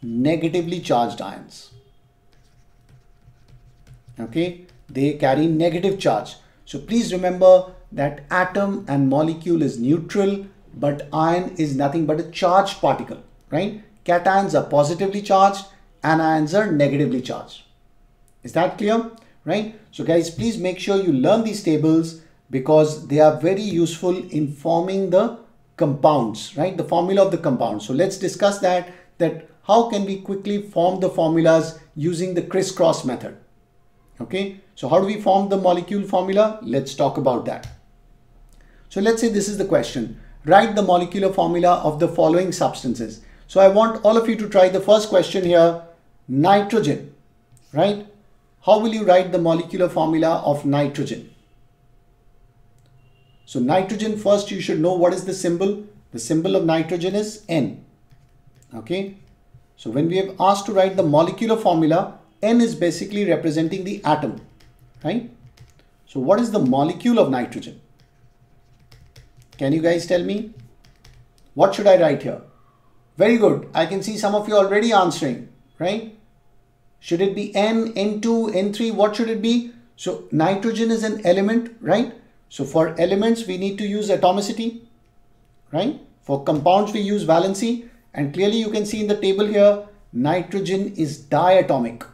negatively charged ions. Okay, they carry negative charge. So please remember that atom and molecule is neutral, but ion is nothing but a charged particle, right? Cations are positively charged, anions are negatively charged. Is that clear? Right? So guys, please make sure you learn these tables because they are very useful in forming the compounds, right? The formula of the compound. So let's discuss that how can we quickly form the formulas using the crisscross method. Okay, so how do we form the molecule formula? Let's talk about that. So let's say this is the question. Write the molecular formula of the following substances. So I want all of you to try the first question here. Nitrogen, right? How will you write the molecular formula of nitrogen? So nitrogen, first you should know what is the symbol. The symbol of nitrogen is N. Okay, so when we have asked to write the molecular formula, N is basically representing the atom, right? So what is the molecule of nitrogen? Can you guys tell me? What should I write here? Very good. I can see some of you already answering, right? Should it be N, N2, N3? What should it be? So nitrogen is an element, right? So for elements, we need to use atomicity, right? For compounds, we use valency. And clearly you can see in the table here, nitrogen is diatomic.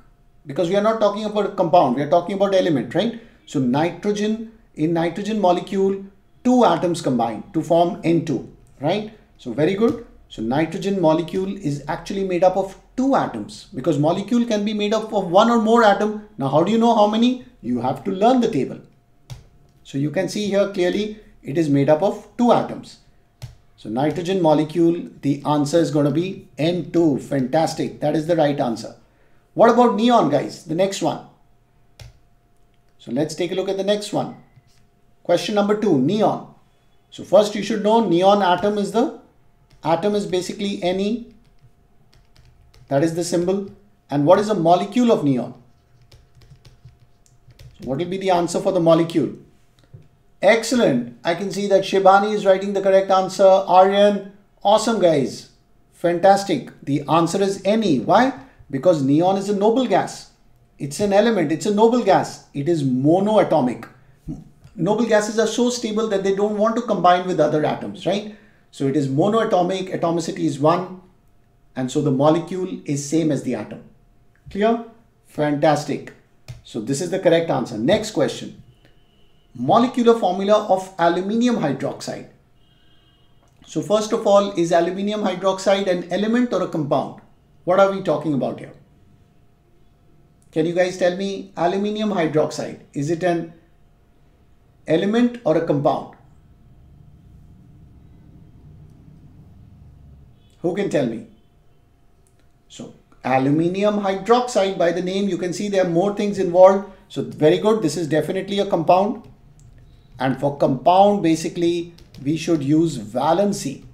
Because we are not talking about a compound, we are talking about element, right? So nitrogen, in nitrogen molecule, two atoms combine to form N2, right? So very good. So nitrogen molecule is actually made up of two atoms because molecule can be made up of one or more atom. Now, how do you know how many? You have to learn the table. So you can see here clearly it is made up of two atoms. So nitrogen molecule, the answer is going to be N2. Fantastic. That is the right answer. What about neon, guys? The next one. So let's take a look at the next one. Question number 2, neon. So first you should know neon atom is the atom is basically Ne. That is the symbol. And what is a molecule of neon? So what will be the answer for the molecule? Excellent. I can see that Shibani is writing the correct answer. Aryan. Awesome, guys. Fantastic. The answer is Ne. Why? Because neon is a noble gas. It's an element. It's a noble gas. It is monoatomic. Noble gases are so stable that they don't want to combine with other atoms, right? So it is monoatomic, atomicity is 1, and so the molecule is same as the atom. Clear? Fantastic. So this is the correct answer. Next question. Molecular formula of aluminium hydroxide. So first of all, is aluminium hydroxide an element or a compound? What are we talking about here? Can you guys tell me, aluminium hydroxide, is it an element or a compound? Who can tell me? So aluminium hydroxide, by the name, you can see there are more things involved. So very good. This is definitely a compound. And for compound, basically, we should use valency.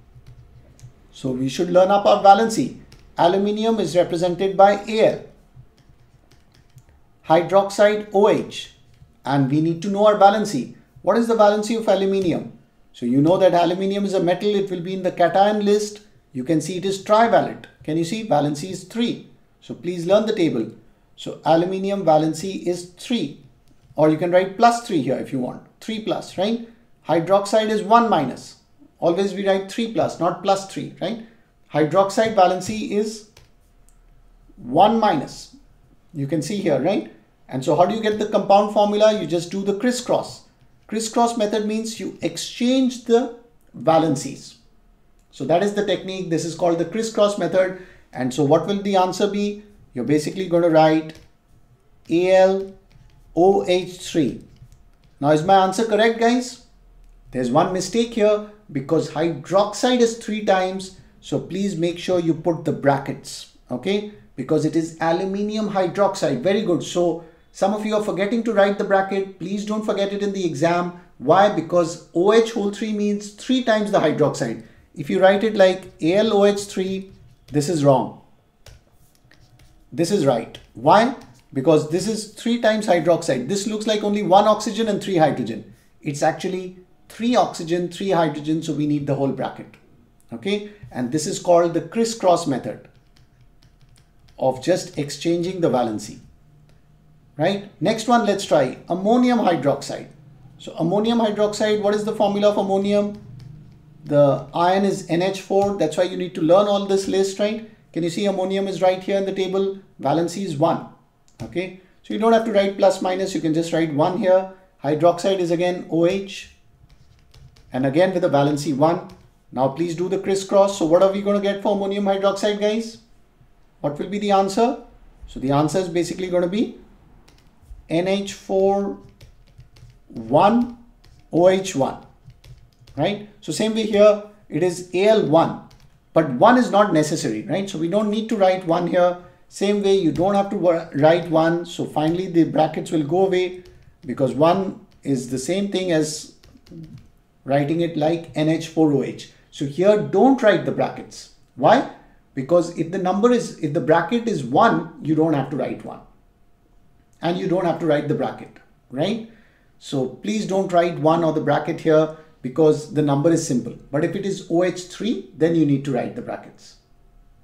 So we should learn up our valency. Aluminium is represented by Al. Hydroxide OH, and we need to know our valency. What is the valency of aluminium? So you know that aluminium is a metal. It will be in the cation list. You can see it is trivalent. Can you see valency is 3? So please learn the table. So aluminium valency is 3, or you can write plus 3 here if you want. 3 plus, right? Hydroxide is 1 minus. Always we write 3 plus, not plus 3, right? Hydroxide valency is 1 minus. You can see here, right? And so how do you get the compound formula? You just do the crisscross. Crisscross method means you exchange the valencies. So that is the technique. This is called the crisscross method. And so what will the answer be? You're basically going to write AlOH3. Now is my answer correct, guys? There's one mistake here, because hydroxide is 3 times. So please make sure you put the brackets, okay? Because it is aluminium hydroxide. Very good. So some of you are forgetting to write the bracket. Please don't forget it in the exam. Why? Because OH whole 3 means 3 times the hydroxide. If you write it like AlOH3, this is wrong. This is right. Why? Because this is 3 times hydroxide. This looks like only 1 oxygen and 3 hydrogen. It's actually 3 oxygen, 3 hydrogen. So we need the whole bracket. Okay. And this is called the crisscross method of just exchanging the valency, right? Next one, let's try ammonium hydroxide. So ammonium hydroxide, what is the formula of ammonium? The ion is NH4. That's why you need to learn all this list, right? Can you see ammonium is right here in the table? Valency is 1, okay? So you don't have to write plus minus. You can just write 1 here. Hydroxide is again OH, and again with the valency 1. Now please do the crisscross. So what are we going to get for ammonium hydroxide, guys? What will be the answer? So the answer is basically going to be NH4 1 OH1, right? So same way here, it is Al1, but 1 is not necessary, right? So we don't need to write 1 here. Same way, you don't have to write 1. So finally the brackets will go away, because 1 is the same thing as writing it like NH4OH. So here don't write the brackets. Why? Because if the bracket is 1, you don't have to write 1, and you don't have to write the bracket, right? So please don't write 1 or the bracket here, because the number is simple. But if it is OH3, then you need to write the brackets.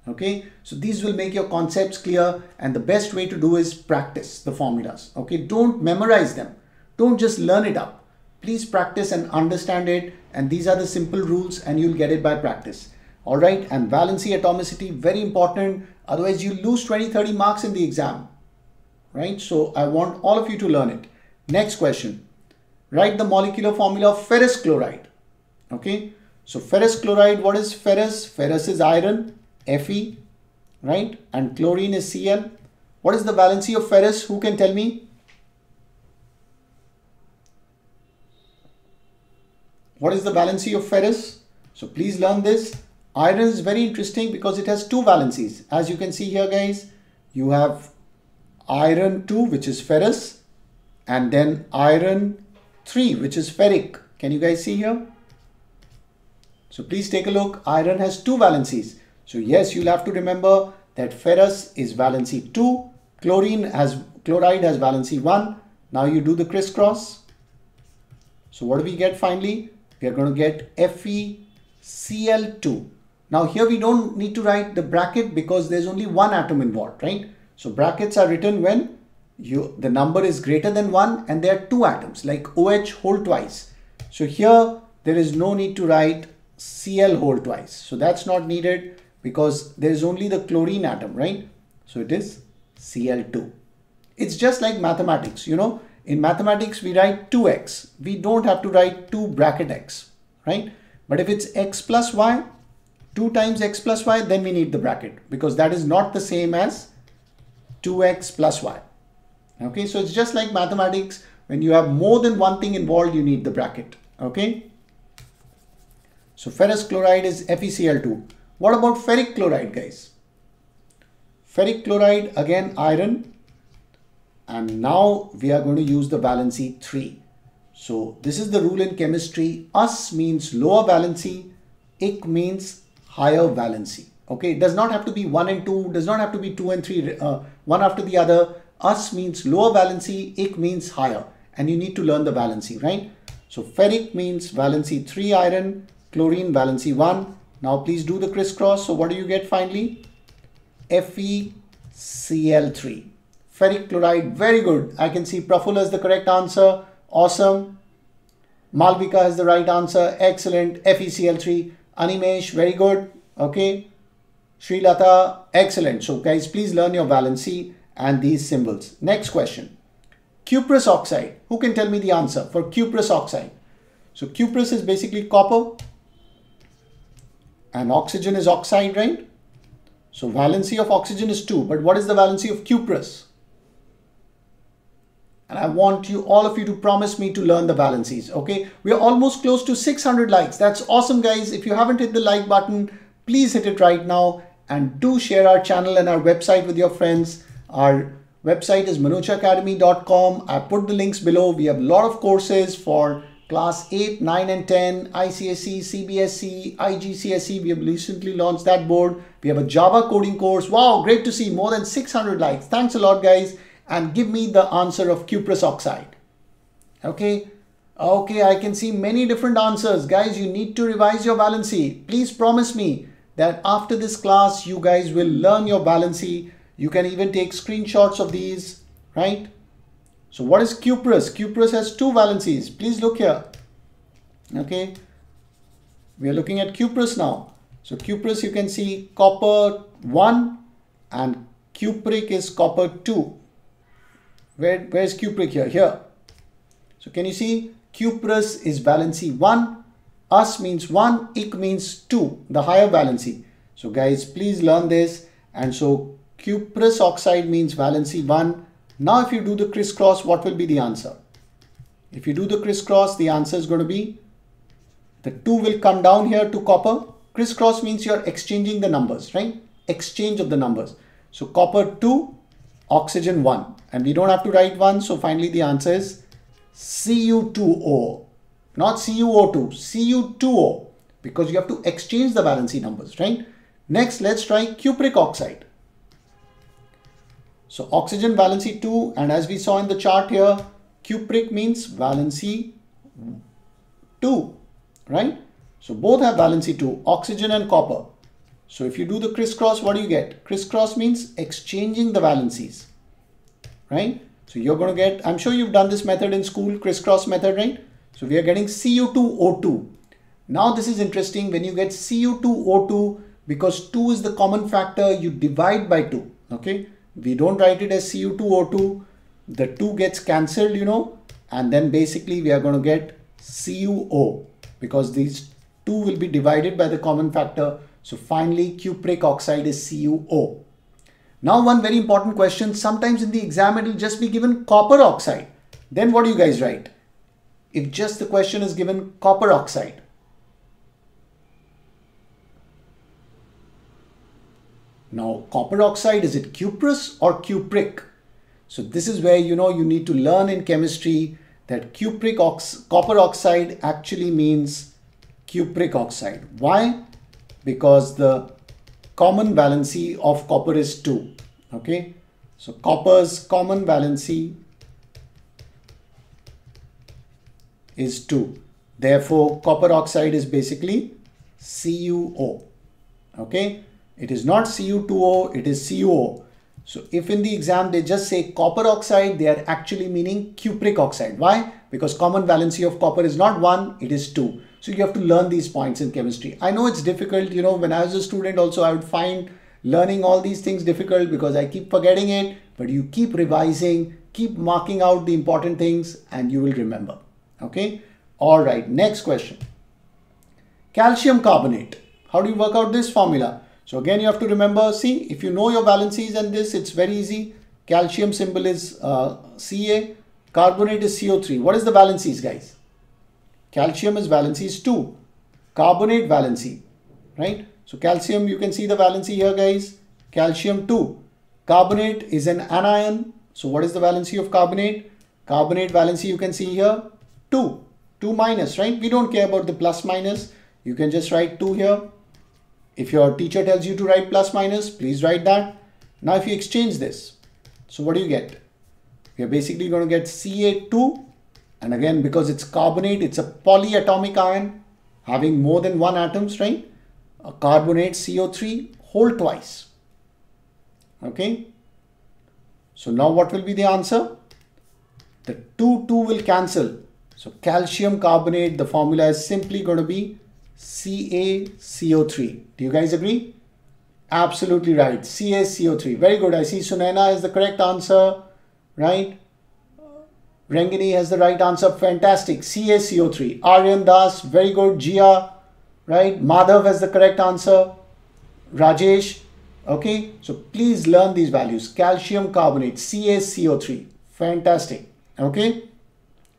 Okay. So these will make your concepts clear. And the best way to do is practice the formulas. Okay. Don't memorize them. Don't just learn it up. Please practice and understand it. And these are the simple rules, and you'll get it by practice. All right, and valency, atomicity, very important. Otherwise, you lose 20-30 marks in the exam, right? So I want all of you to learn it. Next question, write the molecular formula of ferrous chloride. Okay, so ferrous chloride, what is ferrous? Ferrous is iron, Fe, right? And chlorine is Cl. What is the valency of ferrous? Who can tell me? What is the valency of ferrous? So please learn this. Iron is very interesting because it has 2 valencies. As you can see here, guys, you have iron 2, which is ferrous, and then iron 3, which is ferric. Can you guys see here? So please take a look. Iron has 2 valencies. So yes, you'll have to remember that ferrous is valency 2. Chloride has valency 1. Now you do the crisscross. So what do we get finally? We are going to get FeCl2. Now here we don't need to write the bracket, because there's only 1 atom involved, right? So brackets are written when the number is greater than 1 and there are 2 atoms, like OH whole twice. So here there is no need to write Cl whole twice. So that's not needed, because there is only the chlorine atom, right? So it is Cl2. It's just like mathematics, you know. In mathematics, we write 2x. We don't have to write 2 bracket x, right? But if it's x plus y, 2 times x plus y, then we need the bracket because that is not the same as 2x plus y. Okay, so it's just like mathematics. When you have more than one thing involved, you need the bracket. Okay. So ferrous chloride is FeCl2. What about ferric chloride, guys? Ferric chloride, again, iron. And now we are going to use the valency 3. So this is the rule in chemistry. Us means lower valency. Ik means higher valency. Okay. It does not have to be 1 and 2. Does not have to be 2 and 3. One after the other. Us means lower valency. Ik means higher. And you need to learn the valency, right? So ferric means valency 3 iron. Chlorine valency 1. Now please do the crisscross. So what do you get finally? FeCl3. Ferric chloride. Very good. I can see Prafula is the correct answer. Awesome. Malvika has the right answer. Excellent. FeCl3. Animesh. Very good. Okay. Srilata. Excellent. So guys, please learn your valency and these symbols. Next question. Cuprous oxide. Who can tell me the answer for cuprous oxide? So cuprous is basically copper and oxygen is oxide, right? So valency of oxygen is 2, but what is the valency of cuprous? And I want you, all of you, to promise me to learn the valencies, okay? We are almost close to 600 likes. That's awesome, guys. If you haven't hit the like button, please hit it right now and do share our channel and our website with your friends. Our website is ManochaAcademy.com. I put the links below. We have a lot of courses for class 8, 9 and 10, ICSE, CBSE, IGCSE. We have recently launched that board. We have a Java coding course. Wow, great to see more than 600 likes. Thanks a lot, guys. And give me the answer of cuprous oxide. Okay. Okay, I can see many different answers. Guys, you need to revise your valency. Please promise me that after this class, you guys will learn your valency. You can even take screenshots of these, right? So what is cuprous? Cuprous has 2 valencies. Please look here. Okay. We are looking at cuprous now. So cuprous, you can see copper 1 and cupric is copper 2. Where is cupric here? Here. So can you see cuprous is valency 1. Us means 1. Ik means 2. The higher valency. So guys, please learn this. And so cuprous oxide means valency 1. Now if you do the crisscross, what will be the answer? If you do the crisscross, the answer is going to be, the 2 will come down here to copper. Crisscross means you're exchanging the numbers, right? Exchange of the numbers. So copper 2, oxygen 1. And we don't have to write 1. So finally the answer is Cu2O. Not CuO2, Cu2O. Because you have to exchange the valency numbers, right? Next, let's try cupric oxide. So oxygen valency 2, and as we saw in the chart here, cupric means valency 2, right? So both have valency 2, oxygen and copper. So if you do the crisscross, what do you get? Crisscross means exchanging the valencies, right? So you're going to get, I'm sure you've done this method in school, crisscross method, right? So we are getting Cu2O2. Now this is interesting when you get Cu2O2, because 2 is the common factor, you divide by 2, okay? We don't write it as Cu2O2. The 2 gets cancelled, you know, and then basically we are going to get CuO because these 2 will be divided by the common factor. So finally, cupric oxide is CuO. Now, one very important question. Sometimes in the exam, it will just be given copper oxide. Then what do you guys write? If just the question is given copper oxide. Now, copper oxide, is it cuprous or cupric? So this is where, you know, you need to learn in chemistry that copper oxide actually means cupric oxide. Why? Because the common valency of copper is 2. Okay. So copper's common valency is 2. Therefore, copper oxide is basically CuO. Okay. It is not Cu2O, it is CuO. So if in the exam they just say copper oxide, they are actually meaning cupric oxide. Why? Because common valency of copper is not 1, it is 2. So you have to learn these points in chemistry. I know it's difficult, you know, when I was a student also I would find learning all these things difficult because I keep forgetting it, but you keep revising, keep marking out the important things and you will remember. Okay. All right. Next question. Calcium carbonate. How do you work out this formula? So again, you have to remember, see, if you know your valencies and this, it's very easy. Calcium symbol is Ca, carbonate is CO3. What is the valencies, guys? Calcium is valencies 2, carbonate valency, right? So calcium, you can see the valency here, guys. Calcium 2, carbonate is an anion. So what is the valency of carbonate? Carbonate valency, you can see here, 2, 2 minus, right? We don't care about the plus minus. You can just write 2 here. If your teacher tells you to write plus minus, please write that. Now, if you exchange this, so what do you get? You're basically going to get Ca2. And again, because it's carbonate, it's a polyatomic ion having more than one atoms, right? A carbonate CO3 whole twice. Okay. So now what will be the answer? The 2, 2 will cancel. So calcium carbonate, the formula is simply going to be CaCO3. Do you guys agree? Absolutely right. CaCO3. Very good. I see Sunaina is the correct answer, right? Rangini has the right answer. Fantastic. CaCO3. Aryan Das. Very good. Jia, right? Madhav has the correct answer. Rajesh. Okay. So please learn these values. Calcium carbonate. CaCO3. Fantastic. Okay.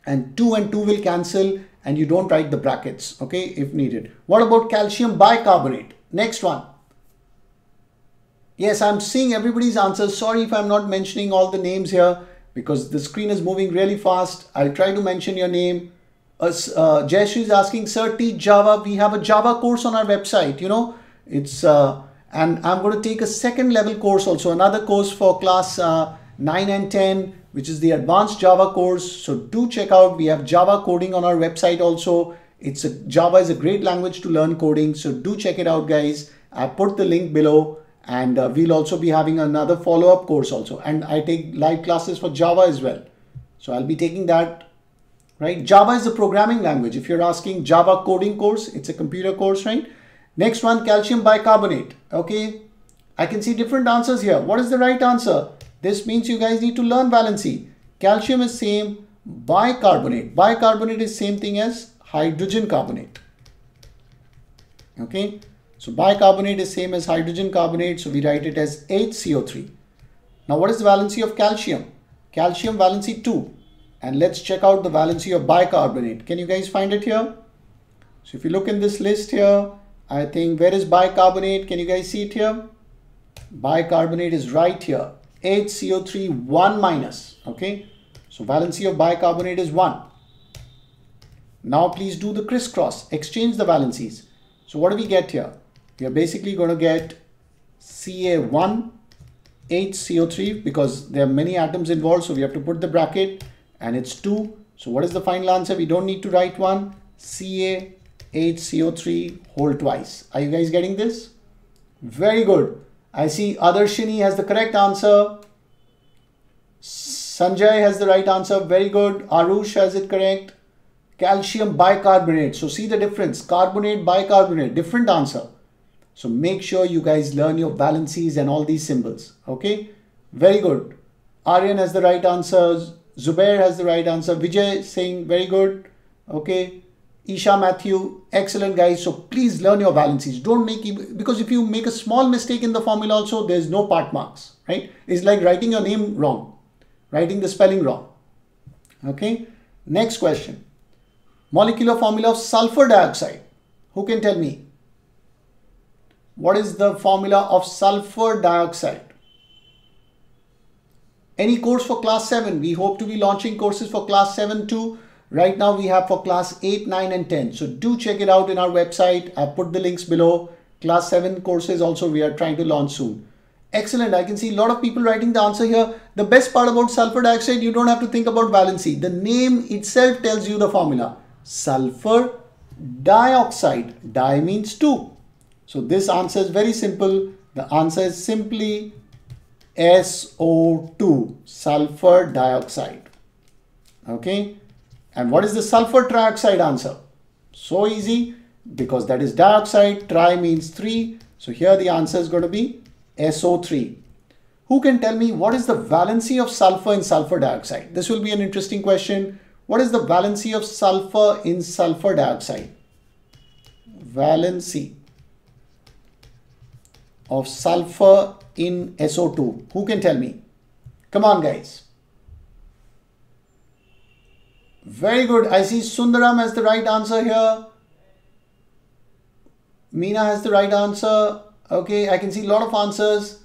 And 2 will cancel. And you don't write the brackets, okay, if needed. What about calcium bicarbonate? Next one. Yes, I'm seeing everybody's answers. Sorry if I'm not mentioning all the names here because the screen is moving really fast. I'll try to mention your name. Jayashree is asking, sir, teach Java. We have a Java course on our website, you know. It's and I'm going to take a second level course also, another course for class 9 and 10. Which is the advanced Java course. So do check out. We have Java coding on our website also. Java is a great language to learn coding. So do check it out, guys. I put the link below and we'll also be having another follow-up course also. And I take live classes for Java as well. So I'll be taking that, right? Java is a programming language. If you're asking Java coding course, it's a computer course, right? Next one, calcium bicarbonate. Okay. I can see different answers here. What is the right answer? This means you guys need to learn valency. Calcium is same, bicarbonate. Bicarbonate is same thing as hydrogen carbonate. Okay. So bicarbonate is same as hydrogen carbonate. So we write it as HCO3. Now what is the valency of calcium? Calcium valency 2. And let's check out the valency of bicarbonate. Can you guys find it here? So if you look in this list here, I think where is bicarbonate? Can you guys see it here? Bicarbonate is right here. HCO3 1 minus, okay? So valency of bicarbonate is 1. Now please do the crisscross, exchange the valencies. So what do we get here? We are basically going to get Ca1, HCO3 because there are many atoms involved. So we have to put the bracket and it's 2. So what is the final answer? We don't need to write one. Ca, HCO3 whole twice. Are you guys getting this? Very good. I see Adarshini has the correct answer. Sanjay has the right answer. Very good. Arush has it correct. Calcium bicarbonate. So see the difference. Carbonate, bicarbonate. Different answer. So make sure you guys learn your valencies and all these symbols. Okay. Very good. Aryan has the right answer. Zubair has the right answer. Vijay Singh. Very good. Okay. Isha Matthew, excellent guys. So please learn your valencies. Don't make, because if you make a small mistake in the formula also, there's no part marks, right? It's like writing your name wrong, writing the spelling wrong. Okay. Next question. Molecular formula of sulfur dioxide. Who can tell me? What is the formula of sulfur dioxide? Any course for class 7. We hope to be launching courses for class 7 too. Right now we have for class 8, 9 and 10. So do check it out in our website. I put the links below. Class 7 courses also we are trying to launch soon. Excellent. I can see a lot of people writing the answer here. The best part about sulfur dioxide, you don't have to think about valency. The name itself tells you the formula. Sulfur dioxide. Di means 2. So this answer is very simple. The answer is simply SO2. Sulfur dioxide. Okay. And what is the sulfur trioxide answer? So easy because that is dioxide. Tri means 3. So here the answer is going to be SO3. Who can tell me what is the valency of sulfur in sulfur dioxide? This will be an interesting question. What is the valency of sulfur in sulfur dioxide? Valency of sulfur in SO2. Who can tell me? Come on, guys. Very good. I see Sundaram as the right answer here. Meena has the right answer. Okay, I can see a lot of answers.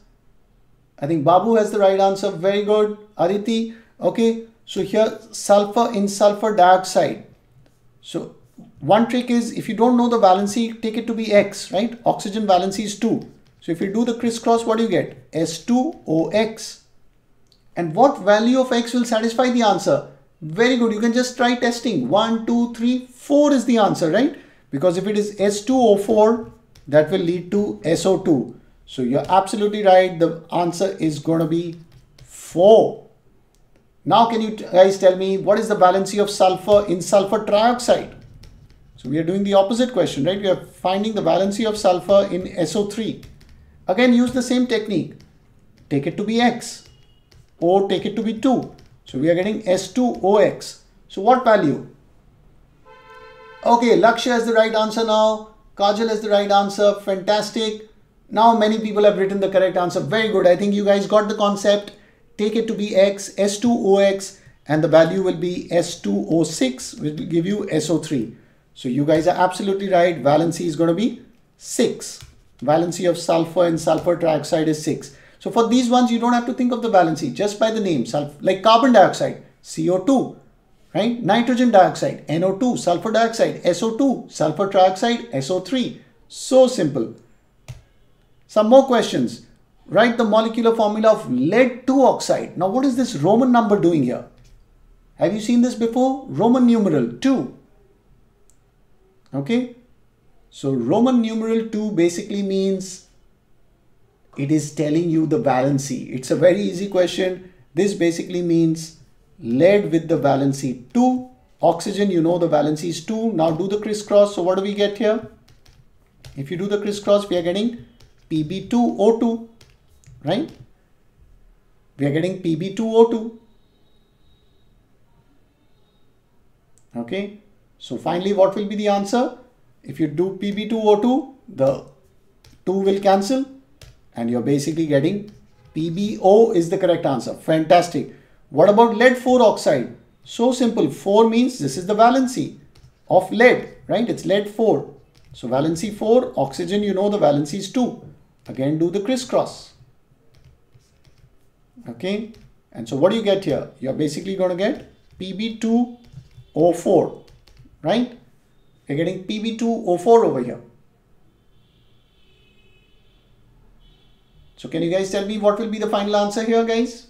I think Babu has the right answer. Very good. Aditi. Okay, so here sulfur in sulfur dioxide. So one trick is, if you don't know the valency, take it to be X, right? Oxygen valency is 2. So if you do the crisscross, what do you get? S2OX. And what value of X will satisfy the answer? Very good. You can just try testing. 1, 2, 3, 4 is the answer, right? Because if it is S2O4, that will lead to SO2. So you're absolutely right. The answer is going to be 4. Now can you guys tell me what is the valency of sulfur in sulfur trioxide? So we are doing the opposite question, right? We are finding the valency of sulfur in SO3. Again, use the same technique. Take it to be X or take it to be 2. So we are getting S2OX. So what value? Okay, Lakshya is the right answer now. Kajal is the right answer. Fantastic. Now many people have written the correct answer. Very good. I think you guys got the concept. Take it to be X, S2OX, and the value will be S2O6, which will give you SO3. So you guys are absolutely right. Valency is going to be 6. Valency of sulfur and sulfur trioxide is 6. So for these ones, you don't have to think of the valency, just by the name, like carbon dioxide, CO2, right? Nitrogen dioxide, NO2, sulfur dioxide, SO2, sulfur trioxide, SO3. So simple. Some more questions. Write the molecular formula of lead 2 oxide. Now, what is this Roman number doing here? Have you seen this before? Roman numeral 2. Okay. So Roman numeral 2 basically means it is telling you the valency. It's a very easy question. This basically means lead with the valency 2. Oxygen, you know the valency is 2. Now do the crisscross. So what do we get here? If you do the crisscross, we are getting Pb2O2, right? We are getting Pb2O2. Okay. So finally, what will be the answer? If you do Pb2O2, the 2 will cancel and you're basically getting PbO is the correct answer. Fantastic. What about lead 4 oxide? So simple. 4 means this is the valency of lead, right? It's lead 4. So valency 4, oxygen, you know the valency is 2. Again, do the crisscross. Okay. And so what do you get here? You're basically going to get Pb2O4, right? We're getting Pb2O4 over here. So can you guys tell me what will be the final answer here, guys?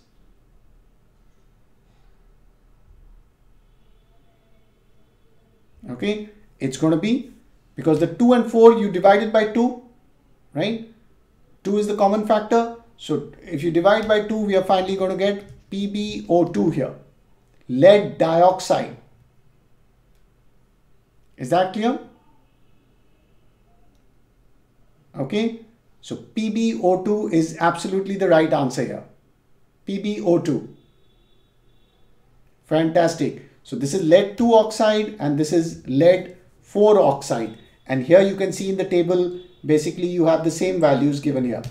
Okay, it's going to be, because the 2 and 4 you divide it by 2, right? 2 is the common factor. So if you divide by 2, we are finally going to get PbO2 here. Lead dioxide. Is that clear? Okay, so PbO2 is absolutely the right answer here. PbO2. Fantastic. So this is lead 2 oxide and this is lead 4 oxide. And here you can see in the table, basically you have the same values given here.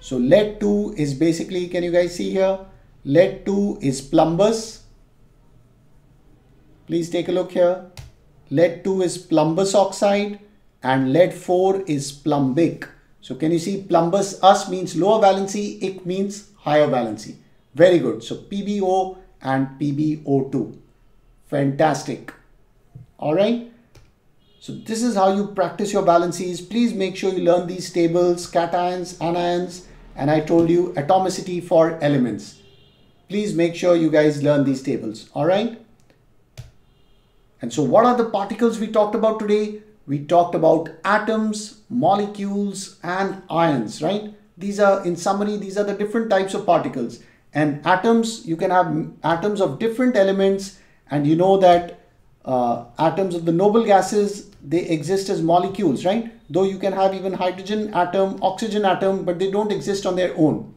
So lead 2 is basically, can you guys see here? Lead 2 is plumbus. Please take a look here. Lead 2 is plumbus oxide and lead 4 is plumbic. So can you see plumbus us means lower valency, ic means higher valency. Very good. So PbO and PbO2. Fantastic. All right. So this is how you practice your valencies. Please make sure you learn these tables, cations, anions, and I told you atomicity for elements. Please make sure you guys learn these tables. All right. And so what are the particles we talked about today? We talked about atoms, molecules, and ions, right? These are, in summary, these are the different types of particles. And atoms, you can have atoms of different elements. And you know that atoms of the noble gases, they exist as molecules, right? Though you can have even hydrogen atom, oxygen atom, but they don't exist on their own.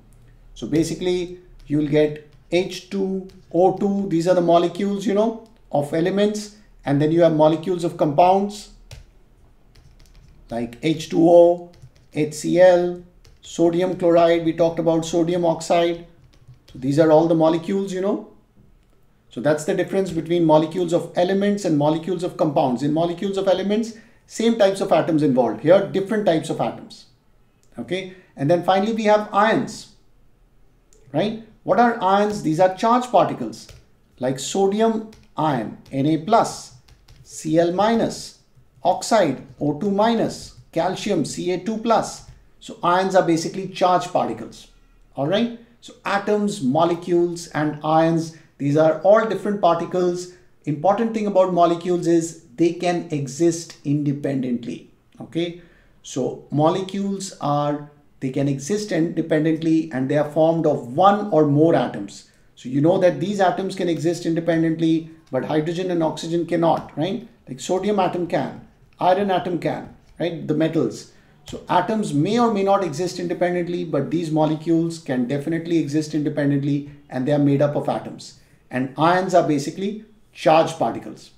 So basically you will get H2, O2, these are the molecules, you know, of elements, and then you have molecules of compounds like H2O, HCl, sodium chloride, we talked about sodium oxide. So these are all the molecules, you know. So that's the difference between molecules of elements and molecules of compounds. In molecules of elements, same types of atoms involved. Here, different types of atoms. Okay. And then finally, we have ions, right? What are ions? These are charged particles like sodium ion, Na+, Cl-, oxide, O2-, calcium, Ca2+. So ions are basically charged particles. All right. So atoms, molecules, and ions, these are all different particles. Important thing about molecules is they can exist independently. Okay. So molecules are, they can exist independently, and they are formed of one or more atoms. So you know that these atoms can exist independently, but hydrogen and oxygen cannot, right? Like sodium atom can, iron atom can, right? The metals. So atoms may or may not exist independently, but these molecules can definitely exist independently, and they are made up of atoms. And ions are basically charged particles.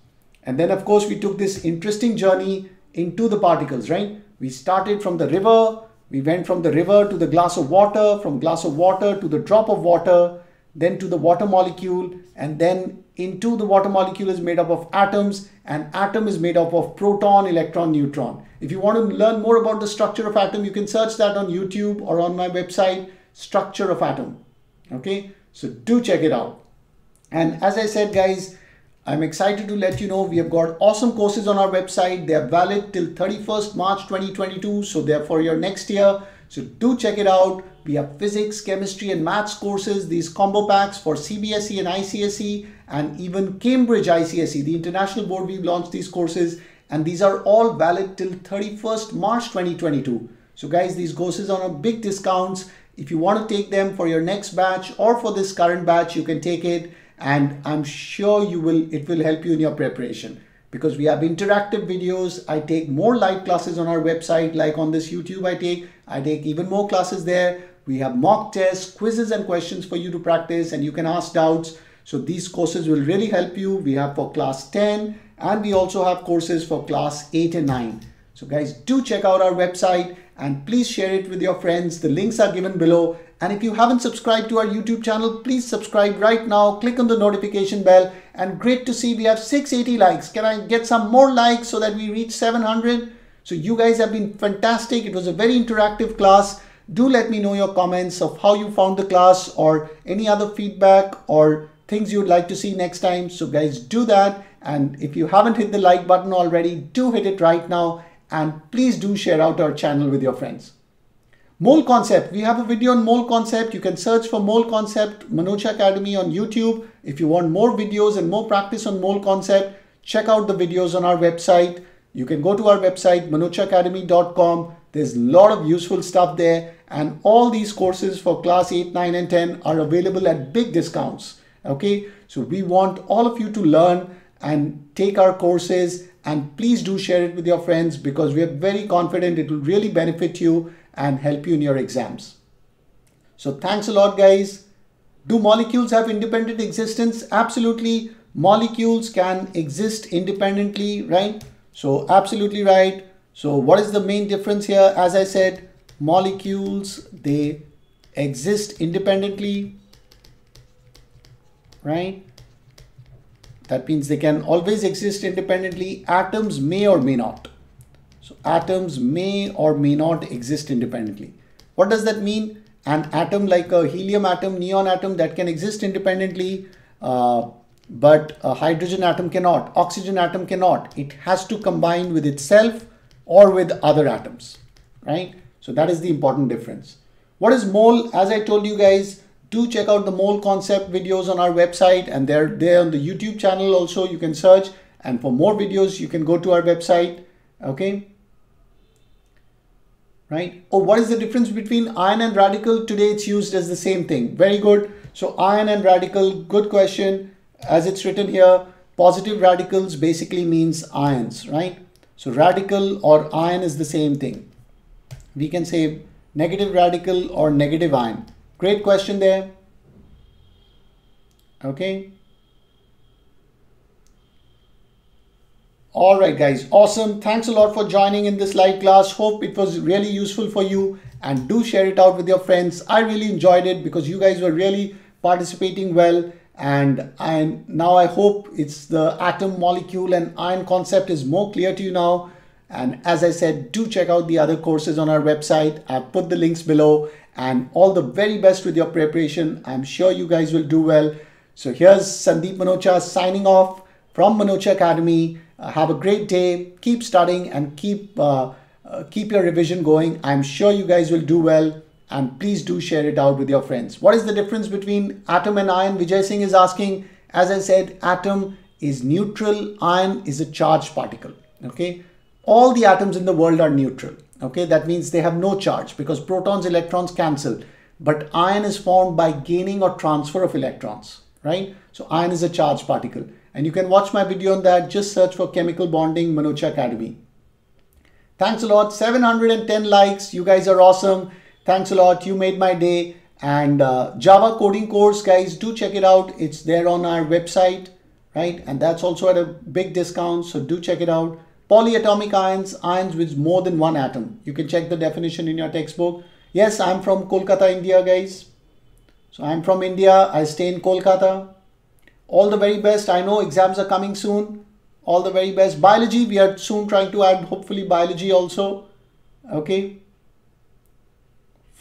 And then of course we took this interesting journey into the particles, right? We started from the river, we went from the river to the glass of water, from glass of water to the drop of water, then to the water molecule, and then into the water molecule is made up of atoms, and atom is made up of proton, electron, neutron. If you want to learn more about the structure of atom, you can search that on YouTube or on my website, structure of atom. Okay. So do check it out. And as I said, guys, I'm excited to let you know we have got awesome courses on our website. They are valid till 31st March 2022. So they're for your next year. So do check it out. We have physics, chemistry, and maths courses, these combo packs for CBSE and ICSE, and even Cambridge IGCSE, the international board. We've launched these courses, and these are all valid till 31st March 2022. So guys, these courses are on big discounts. If you want to take them for your next batch or for this current batch, you can take it, and I'm sure you will, it will help you in your preparation, because we have interactive videos. I take more live classes on our website, like on this YouTube I take even more classes there. We have mock tests, quizzes, and questions for you to practice, and you can ask doubts. So these courses will really help you. We have for class 10, and we also have courses for class 8 and 9. So guys, do check out our website, and please share it with your friends. The links are given below. And if you haven't subscribed to our YouTube channel, please subscribe right now. Click on the notification bell. And great to see we have 680 likes. Can I get some more likes so that we reach 700? So you guys have been fantastic. It was a very interactive class. Do let me know your comments of how you found the class, or any other feedback or things you'd like to see next time. So guys, do that. And if you haven't hit the like button already, do hit it right now. And please do share out our channel with your friends. Mole concept. We have a video on mole concept. You can search for mole concept, Manocha Academy on YouTube. If you want more videos and more practice on mole concept, check out the videos on our website. You can go to our website, ManochaAcademy.com. There's a lot of useful stuff there. And all these courses for class 8, 9, and 10 are available at big discounts. Okay. So we want all of you to learn and take our courses. And please do share it with your friends, because we are very confident it will really benefit you and help you in your exams. So thanks a lot, guys. Do molecules have independent existence? Absolutely. Molecules can exist independently, right? So absolutely right. So what is the main difference here? As I said, molecules, they exist independently, right? That means they can always exist independently. Atoms may or may not. So atoms may or may not exist independently. What does that mean? An atom like a helium atom, neon atom, that can exist independently, but a hydrogen atom cannot, oxygen atom cannot. It has to combine with itself or with other atoms, right? So that is the important difference. What is mole? As I told you guys, do check out the mole concept videos on our website, and they're there on the YouTube channel also. You can search, and for more videos, you can go to our website. Okay. Right. Oh, what is the difference between ion and radical? Today it's used as the same thing. Very good. So ion and radical, good question. As it's written here, positive radicals basically means ions, right? So radical or ion is the same thing. We can say negative radical or negative ion. Great question there. Okay. All right, guys. Awesome. Thanks a lot for joining in this live class. Hope it was really useful for you, and do share it out with your friends. I really enjoyed it because you guys were really participating well. And now I hope it's the atom, molecule and ion concept is more clear to you now. And as I said, do check out the other courses on our website. I've put the links below, and all the very best with your preparation. I'm sure you guys will do well. So here's Sandeep Manocha signing off from Manocha Academy. Have a great day. Keep studying and keep your revision going. I'm sure you guys will do well. And please do share it out with your friends. What is the difference between atom and ion? Vijay Singh is asking. As I said, atom is neutral. Ion is a charged particle. Okay. All the atoms in the world are neutral. Okay. That means they have no charge because protons, electrons cancel. But ion is formed by gaining or transfer of electrons. Right. So ion is a charged particle. And you can watch my video on that. Just search for chemical bonding Manocha Academy. Thanks a lot. 710 likes. You guys are awesome. Thanks a lot. You made my day. And Java coding course, guys, do check it out. It's there on our website, right? And that's also at a big discount. So do check it out. Polyatomic ions, ions with more than one atom. You can check the definition in your textbook. Yes, I'm from Kolkata, India, guys. So I'm from India. I stay in Kolkata. All the very best. I know exams are coming soon. All the very best. Biology, we are soon trying to add, hopefully, biology also. Okay.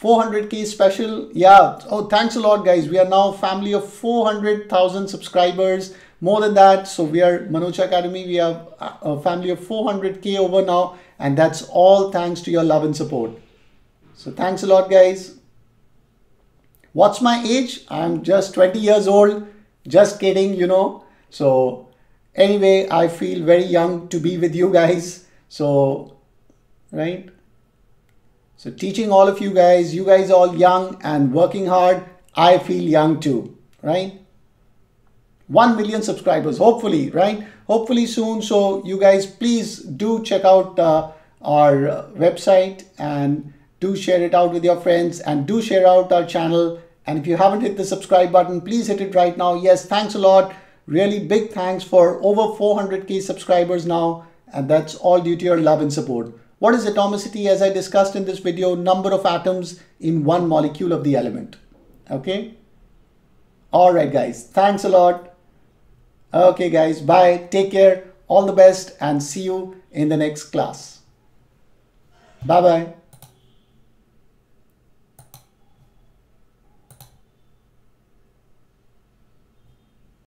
400K special. Yeah. Oh, thanks a lot, guys. We are now a family of 400,000 subscribers, more than that. So we are Manocha Academy. We are a family of 400K over now. And that's all thanks to your love and support. So thanks a lot, guys. What's my age? I'm just 20 years old. Just kidding, you know. So anyway, I feel very young to be with you guys. So, right. So teaching all of you guys are all young and working hard. I feel young too, right? 1 million subscribers, hopefully, right? Hopefully soon. So you guys, please do check out our website and do share it out with your friends and do share out our channel. And if you haven't hit the subscribe button, please hit it right now. Yes, thanks a lot. Really big thanks for over 400K subscribers now. And that's all due to your love and support. What is atomicity? As I discussed in this video, number of atoms in one molecule of the element. Okay. All right, guys. Thanks a lot. Okay, guys. Bye. Take care. All the best and see you in the next class. Bye-bye.